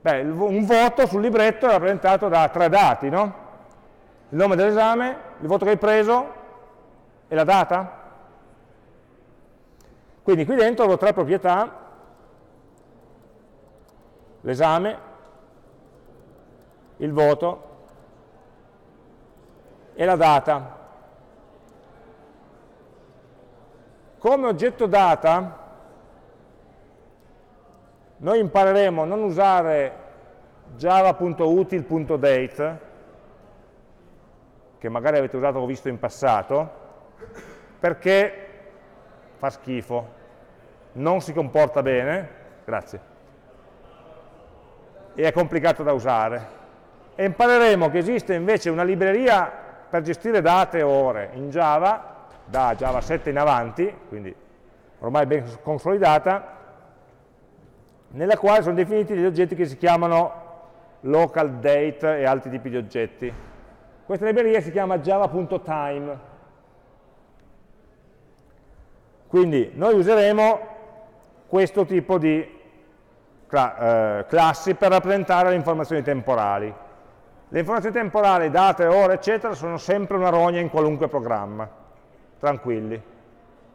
Beh, un voto sul libretto è rappresentato da tre dati, no? Il nome dell'esame, il voto che hai preso e la data. Quindi qui dentro ho tre proprietà, l'esame, il voto e la data. Come oggetto data, noi impareremo a non usare java punto util punto date, che magari avete usato o visto in passato, perché fa schifo, non si comporta bene, grazie, e è complicato da usare. E impareremo che esiste invece una libreria per gestire date e ore in Java, da Java sette in avanti, quindi ormai ben consolidata, nella quale sono definiti degli oggetti che si chiamano LocalDate e altri tipi di oggetti. Questa libreria si chiama java punto time. Quindi noi useremo questo tipo di cla eh, classi per rappresentare le informazioni temporali. Le informazioni temporali, date, ore, eccetera, sono sempre una rogna in qualunque programma. Tranquilli.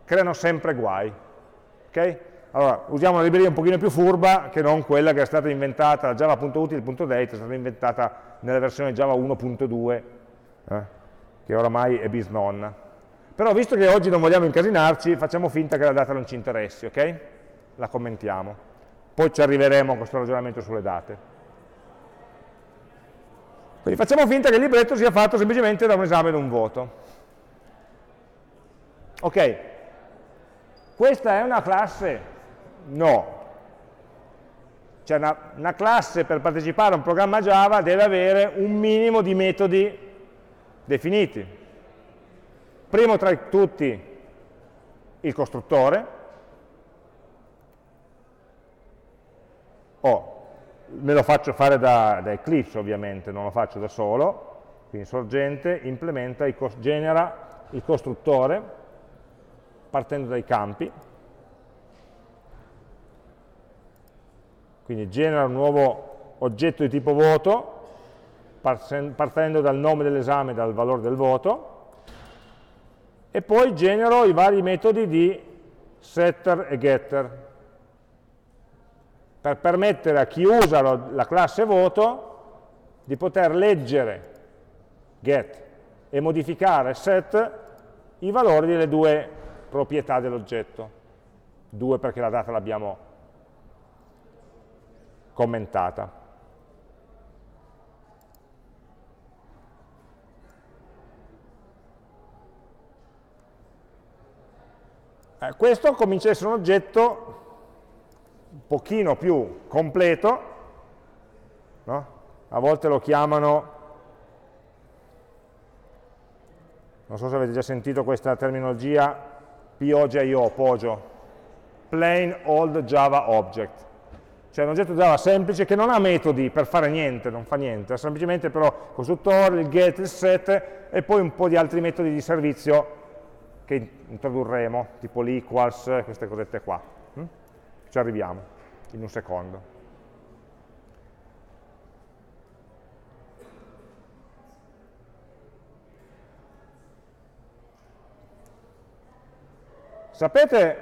Creano sempre guai. Ok? Allora, usiamo una libreria un pochino più furba che non quella che è stata inventata, java punto util punto date, è stata inventata nella versione java uno punto due, eh, che oramai è bisnonna. Però visto che oggi non vogliamo incasinarci, facciamo finta che la data non ci interessi, ok? La commentiamo. Poi ci arriveremo a questo ragionamento sulle date. Quindi facciamo finta che il libretto sia fatto semplicemente da un esame e da un voto. Ok, questa è una classe... No, cioè una, una classe per partecipare a un programma Java deve avere un minimo di metodi definiti. Primo tra tutti il costruttore, oh, me lo faccio fare da, da Eclipse ovviamente, non lo faccio da solo, quindi sorgente, implementa, il cost, genera il costruttore partendo dai campi. Quindi genera un nuovo oggetto di tipo voto, partendo dal nome dell'esame e dal valore del voto, e poi genero i vari metodi di setter e getter, per permettere a chi usa la classe voto di poter leggere get e modificare set i valori delle due proprietà dell'oggetto. Due perché la data l'abbiamo commentata. Eh, questo comincia ad essere un oggetto un pochino più completo, no? A volte lo chiamano, non so se avete già sentito questa terminologia, P O J O, POJO, Plain Old Java Object, cioè un oggetto Java semplice che non ha metodi per fare niente, non fa niente, semplicemente però il costruttore, il get, il set e poi un po' di altri metodi di servizio che introdurremo, tipo l'equals, queste cosette qua. Ci arriviamo in un secondo. Sapete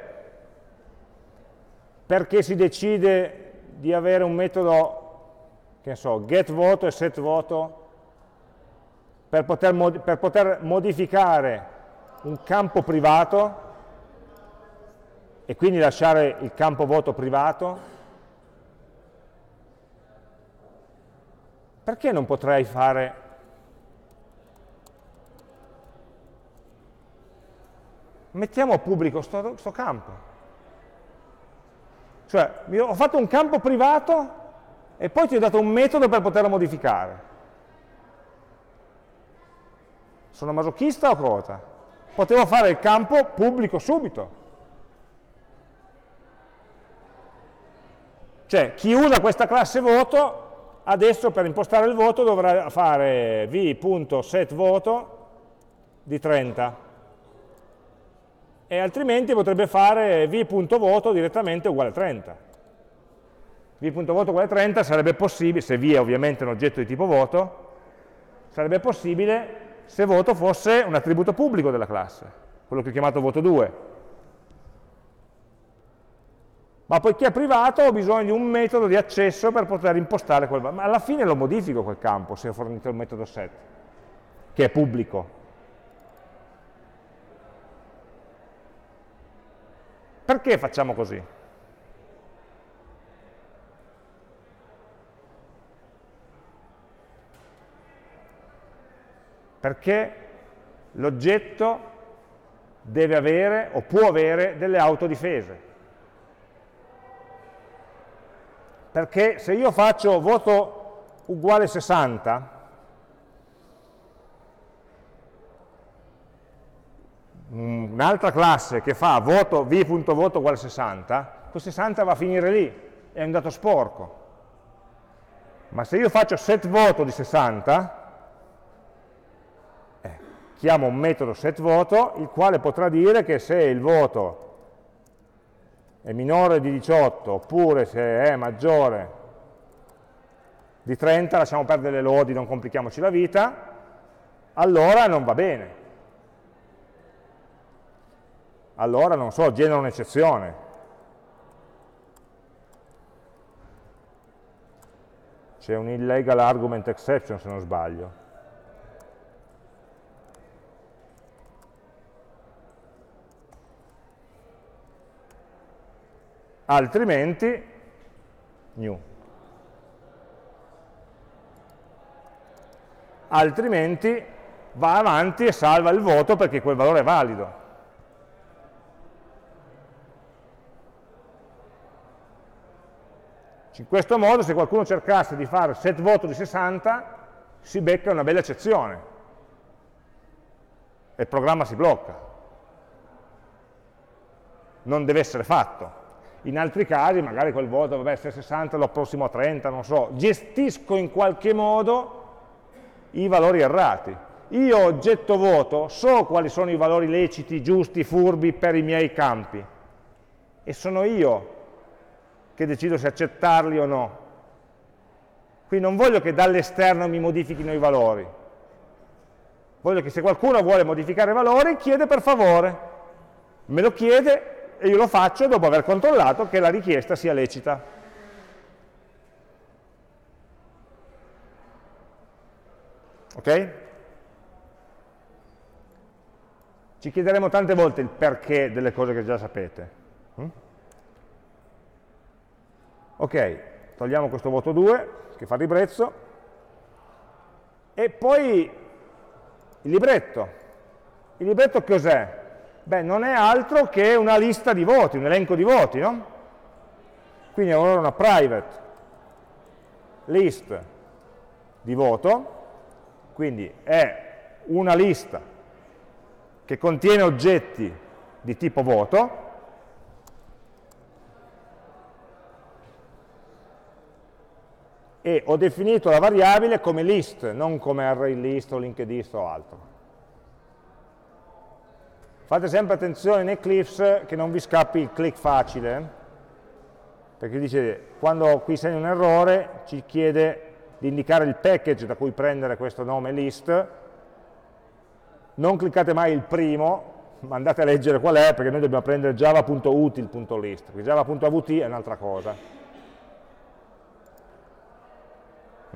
perché si decide di avere un metodo, che ne so, getVoto e setVoto, per poter, mod- per poter modificare un campo privato e quindi lasciare il campo voto privato? Perché non potrei fare mettiamo pubblico sto, sto campo? Cioè, io ho fatto un campo privato e poi ti ho dato un metodo per poterlo modificare. Sono masochista o cosa? Potevo fare il campo pubblico subito. Cioè, chi usa questa classe voto, adesso per impostare il voto dovrà fare v.setVoto di trenta. E altrimenti potrebbe fare v.voto direttamente uguale a trenta. v.voto uguale a trenta sarebbe possibile, se v è ovviamente un oggetto di tipo voto, sarebbe possibile se voto fosse un attributo pubblico della classe, quello che ho chiamato voto due. Ma poiché è privato ho bisogno di un metodo di accesso per poter impostare quel valore. Ma alla fine lo modifico quel campo se ho fornito il metodo set, che è pubblico. Perché facciamo così? Perché l'oggetto deve avere o può avere delle autodifese. Perché se io faccio voto uguale sessanta, un'altra classe che fa voto v.voto uguale sessanta, quel sessanta va a finire lì, è un dato sporco. Ma se io faccio setVoto di sessanta, chiamo un metodo setVoto, il quale potrà dire che se il voto è minore di diciotto, oppure se è maggiore di trenta, lasciamo perdere le lodi, non complichiamoci la vita, allora non va bene. Allora, non so, genera un'eccezione. C'è un illegal argument exception, se non sbaglio. Altrimenti, new. Altrimenti va avanti e salva il voto perché quel valore è valido. In questo modo, se qualcuno cercasse di fare setVoto di sessanta, si becca una bella eccezione e il programma si blocca. Non deve essere fatto. In altri casi, magari quel voto, vabbè, se è sessanta lo approssimo a trenta, non so, gestisco in qualche modo i valori errati. Io, oggetto voto, so quali sono i valori leciti, giusti, furbi per i miei campi e sono io che decido se accettarli o no. Qui non voglio che dall'esterno mi modifichino i valori, voglio che se qualcuno vuole modificare i valori, chiede per favore, me lo chiede e io lo faccio dopo aver controllato che la richiesta sia lecita. Ok? Ci chiederemo tante volte il perché delle cose che già sapete. Ok, togliamo questo voto due che fa ribrezzo. E poi il libretto. Il libretto cos'è? Beh, non è altro che una lista di voti, un elenco di voti, no? Quindi avrò una private list di voto, quindi è una lista che contiene oggetti di tipo voto, e ho definito la variabile come list, non come array list o LinkedList o altro. Fate sempre attenzione in Eclipse che non vi scappi il click facile, perché dice, quando qui segna un errore, ci chiede di indicare il package da cui prendere questo nome list. Non cliccate mai il primo, ma andate a leggere qual è, perché noi dobbiamo prendere java punto util punto list, perché java punto a v t è un'altra cosa.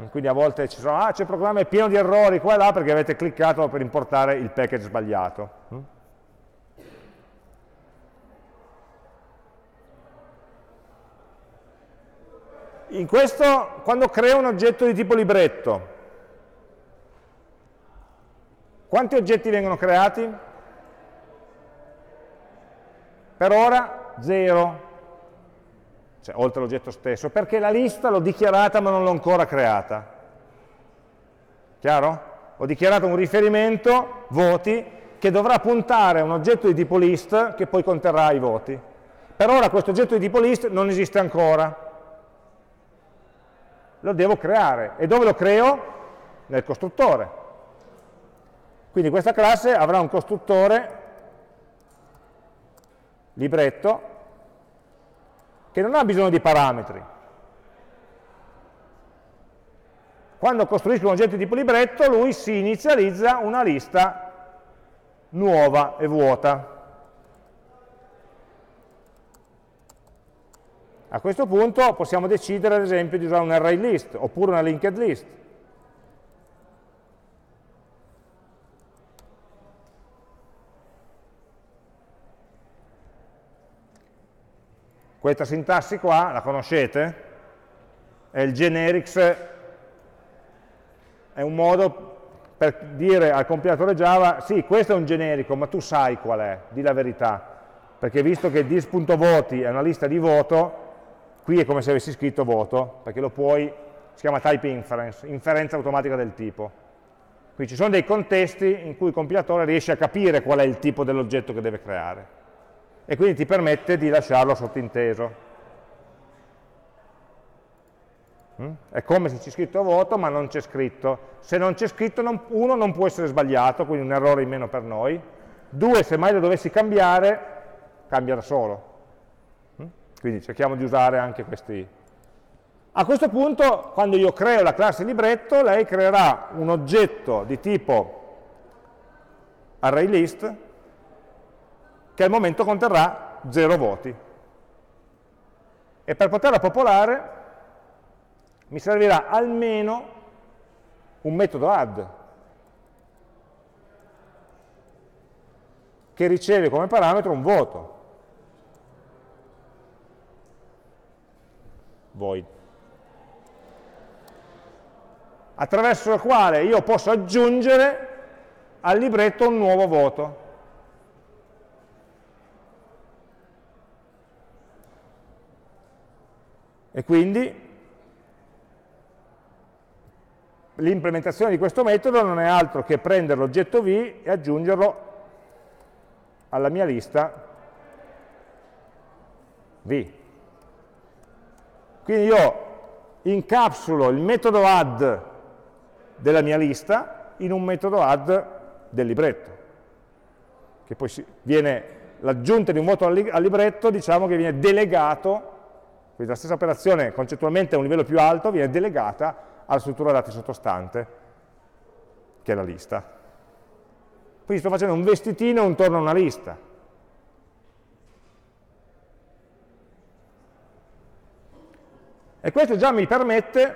Quindi a volte ci sono, ah, c'è un programma pieno di errori qua e là perché avete cliccato per importare il package sbagliato. In questo, quando creo un oggetto di tipo libretto, quanti oggetti vengono creati? Per ora zero, cioè oltre all'oggetto stesso, perché la lista l'ho dichiarata ma non l'ho ancora creata. Chiaro? Ho dichiarato un riferimento, voti, che dovrà puntare a un oggetto di tipo list che poi conterrà i voti. Per ora questo oggetto di tipo list non esiste ancora. Lo devo creare. E dove lo creo? Nel costruttore. Quindi questa classe avrà un costruttore libretto che non ha bisogno di parametri. Quando costruisco un oggetto di tipo libretto, lui si inizializza una lista nuova e vuota. A questo punto possiamo decidere, ad esempio, di usare un array list oppure una linked list. Questa sintassi qua la conoscete? È il generics, è un modo per dire al compilatore Java: sì, questo è un generico, ma tu sai qual è, di la verità, perché visto che this.voti è una lista di voto, qui è come se avessi scritto voto, perché lo puoi, si chiama type inference, inferenza automatica del tipo. Qui ci sono dei contesti in cui il compilatore riesce a capire qual è il tipo dell'oggetto che deve creare, e quindi ti permette di lasciarlo sottinteso. È come se c'è scritto voto, ma non c'è scritto. Se non c'è scritto, non, uno, non può essere sbagliato, quindi un errore in meno per noi. Due, se mai lo dovessi cambiare, cambia da solo. Quindi cerchiamo di usare anche questi. A questo punto, quando io creo la classe libretto, lei creerà un oggetto di tipo ArrayList che al momento conterrà zero voti. E per poterla popolare mi servirà almeno un metodo add che riceve come parametro un voto. Void, attraverso il quale io posso aggiungere al libretto un nuovo voto. E quindi l'implementazione di questo metodo non è altro che prendere l'oggetto V e aggiungerlo alla mia lista V. Quindi io incapsulo il metodo add della mia lista in un metodo add del libretto, che poi viene l'aggiunta di un voto al libretto, diciamo che viene delegato, quindi la stessa operazione concettualmente a un livello più alto viene delegata alla struttura dati sottostante, che è la lista. Quindi sto facendo un vestitino intorno a una lista. E questo già mi permette,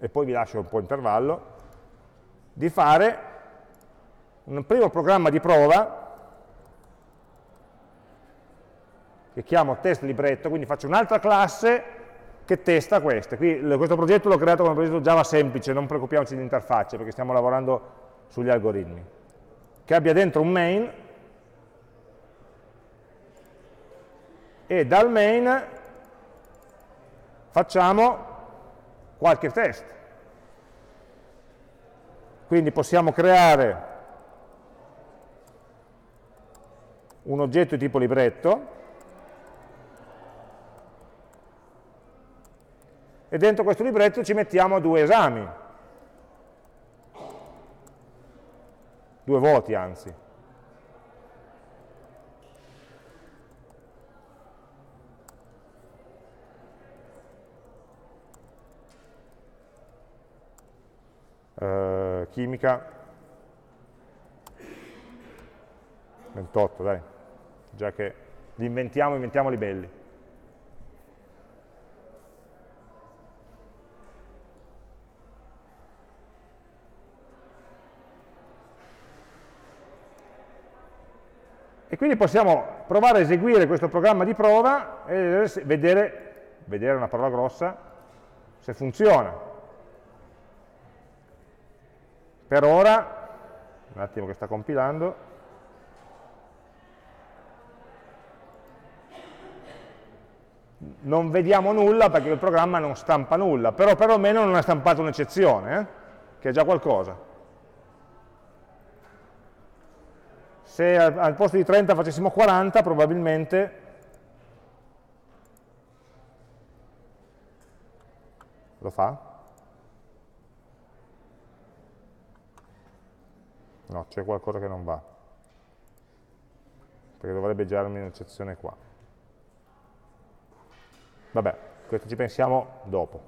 e poi vi lascio un po' intervallo, di fare un primo programma di prova che chiamo test libretto, quindi faccio un'altra classe che testa queste. Qui, questo progetto l'ho creato come progetto Java semplice, non preoccupiamoci di interfacce perché stiamo lavorando sugli algoritmi, che abbia dentro un main e dal main facciamo qualche test. Quindi possiamo creare un oggetto di tipo libretto e dentro questo libretto ci mettiamo due esami, due voti anzi. Eh, chimica, ventotto, dai, già che li inventiamo, inventiamoli belli. E quindi possiamo provare a eseguire questo programma di prova e vedere, vedere una parola grossa, se funziona. Per ora, un attimo che sta compilando, non vediamo nulla perché il programma non stampa nulla, però perlomeno non ha stampato un'eccezione, eh? Che è già qualcosa. Se al posto di trenta facessimo quaranta, probabilmente lo fa? No, c'è qualcosa che non va, perché dovrebbe girarmi un'eccezione qua. Vabbè, questo ci pensiamo dopo.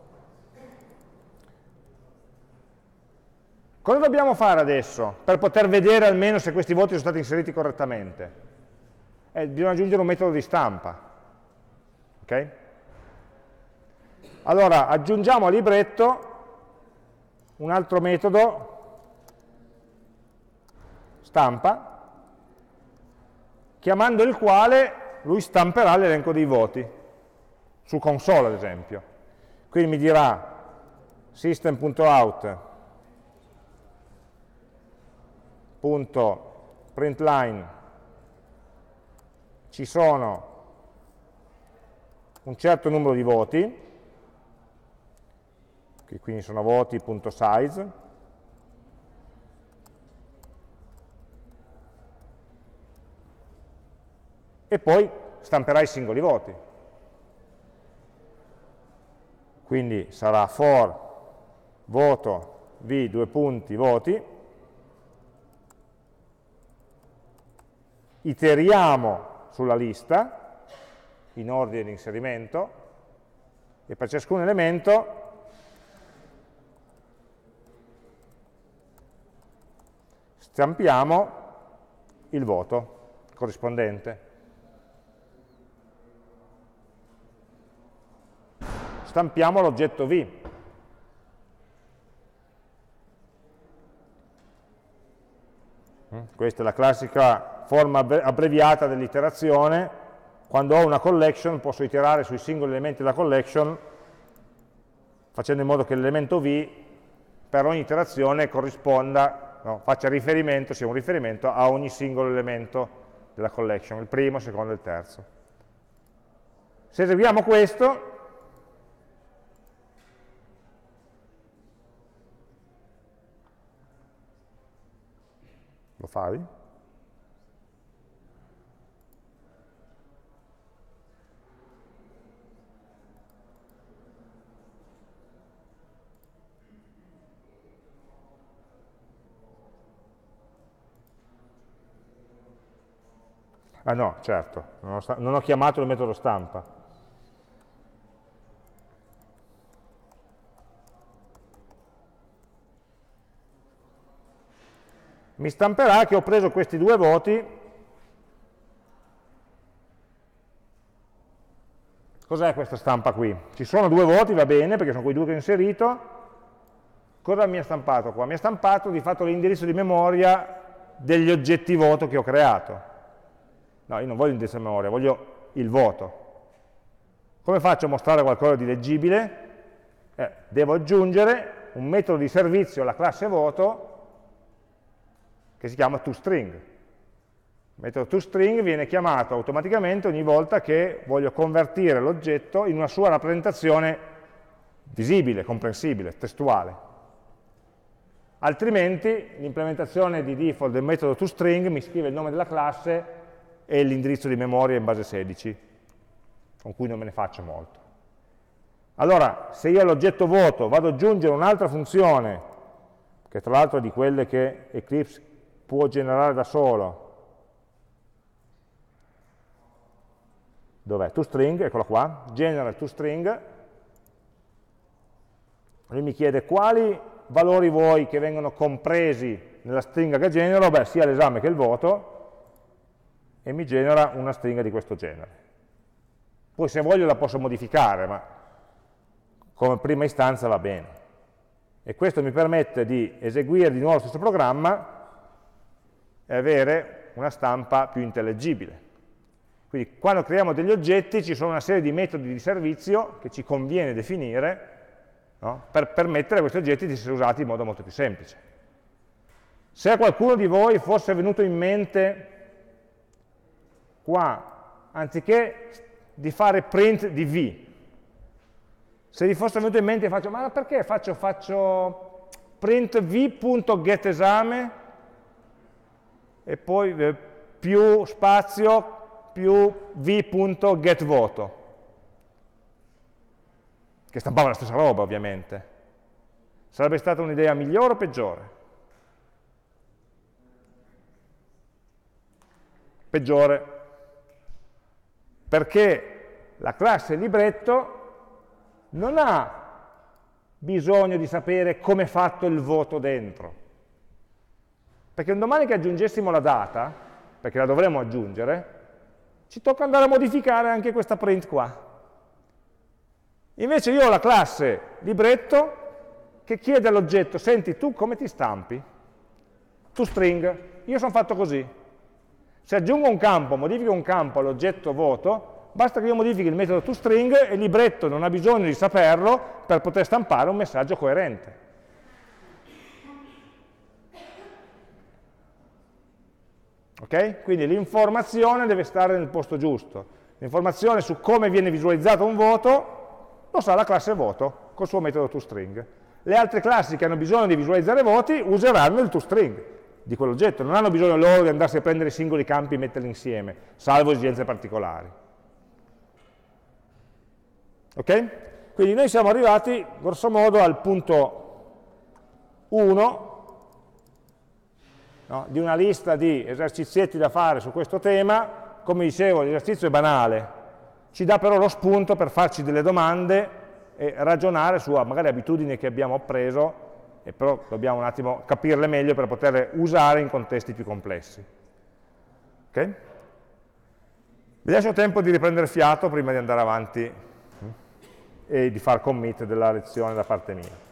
Cosa dobbiamo fare adesso per poter vedere almeno se questi voti sono stati inseriti correttamente? Eh, bisogna aggiungere un metodo di stampa. Okay? Allora, aggiungiamo al libretto un altro metodo stampa, chiamando il quale lui stamperà l'elenco dei voti, su console ad esempio. Quindi mi dirà system.out punto printline, ci sono un certo numero di voti, che quindi sono voti.size, e poi stamperà i singoli voti. Quindi sarà for voto v due punti voti, iteriamo sulla lista in ordine di inserimento e per ciascun elemento stampiamo il voto corrispondente. Stampiamo l'oggetto V. Questa è la classica forma abbreviata dell'iterazione. Quando ho una collection posso iterare sui singoli elementi della collection facendo in modo che l'elemento V per ogni iterazione corrisponda, no, faccia riferimento, sia un riferimento a ogni singolo elemento della collection, il primo, il secondo e il terzo. Se eseguiamo questo lo fai? Ah no, certo, non ho, non ho chiamato il metodo stampa. Mi stamperà che ho preso questi due voti. Cos'è questa stampa qui? Ci sono due voti, va bene, perché sono quei due che ho inserito. Cosa mi ha stampato qua? Mi ha stampato di fatto l'indirizzo di memoria degli oggetti voto che ho creato. No, io non voglio l'indirizzo di memoria, voglio il voto. Come faccio a mostrare qualcosa di leggibile? Eh, devo aggiungere un metodo di servizio alla classe voto che si chiama toString. Il metodo toString viene chiamato automaticamente ogni volta che voglio convertire l'oggetto in una sua rappresentazione visibile, comprensibile, testuale. Altrimenti l'implementazione di default del metodo toString mi scrive il nome della classe e l'indirizzo di memoria in base sedici, con cui non me ne faccio molto. Allora, se io all'oggetto voto vado ad aggiungere un'altra funzione, che tra l'altro è di quelle che Eclipse può generare da solo, dov'è? toString, eccola qua, genera toString, lui mi chiede quali valori vuoi che vengano compresi nella stringa che genero, beh, sia l'esame che il voto, e mi genera una stringa di questo genere. Poi se voglio la posso modificare, ma come prima istanza va bene. E questo mi permette di eseguire di nuovo lo stesso programma e avere una stampa più intellegibile. Quindi quando creiamo degli oggetti ci sono una serie di metodi di servizio che ci conviene definire, no? Per permettere a questi oggetti di essere usati in modo molto più semplice. Se a qualcuno di voi fosse venuto in mente qua, anziché di fare print di V, se gli fosse venuto in mente faccio, ma perché faccio, faccio print v.getEsame e poi eh, più spazio più v.getVoto, che stampava la stessa roba ovviamente. Sarebbe stata un'idea migliore o peggiore? Peggiore, perché la classe libretto non ha bisogno di sapere come è fatto il voto dentro, perché un domani che aggiungessimo la data, perché la dovremmo aggiungere, ci tocca andare a modificare anche questa print qua. Invece io ho la classe libretto che chiede all'oggetto, senti tu come ti stampi? toString, io sono fatto così. Se aggiungo un campo, modifico un campo all'oggetto voto, basta che io modifichi il metodo toString e il libretto non ha bisogno di saperlo per poter stampare un messaggio coerente. Ok? Quindi l'informazione deve stare nel posto giusto. L'informazione su come viene visualizzato un voto lo sa la classe voto col suo metodo toString. Le altre classi che hanno bisogno di visualizzare voti useranno il toString di quell'oggetto, non hanno bisogno loro di andarsi a prendere i singoli campi e metterli insieme, salvo esigenze particolari. Ok? Quindi noi siamo arrivati grosso modo al punto uno, no, di una lista di esercizietti da fare su questo tema. Come dicevo, l'esercizio è banale, ci dà però lo spunto per farci delle domande e ragionare su magari abitudini che abbiamo appreso, e però dobbiamo un attimo capirle meglio per poterle usare in contesti più complessi. Okay? Vi lascio tempo di riprendere fiato prima di andare avanti e di far commit della lezione da parte mia.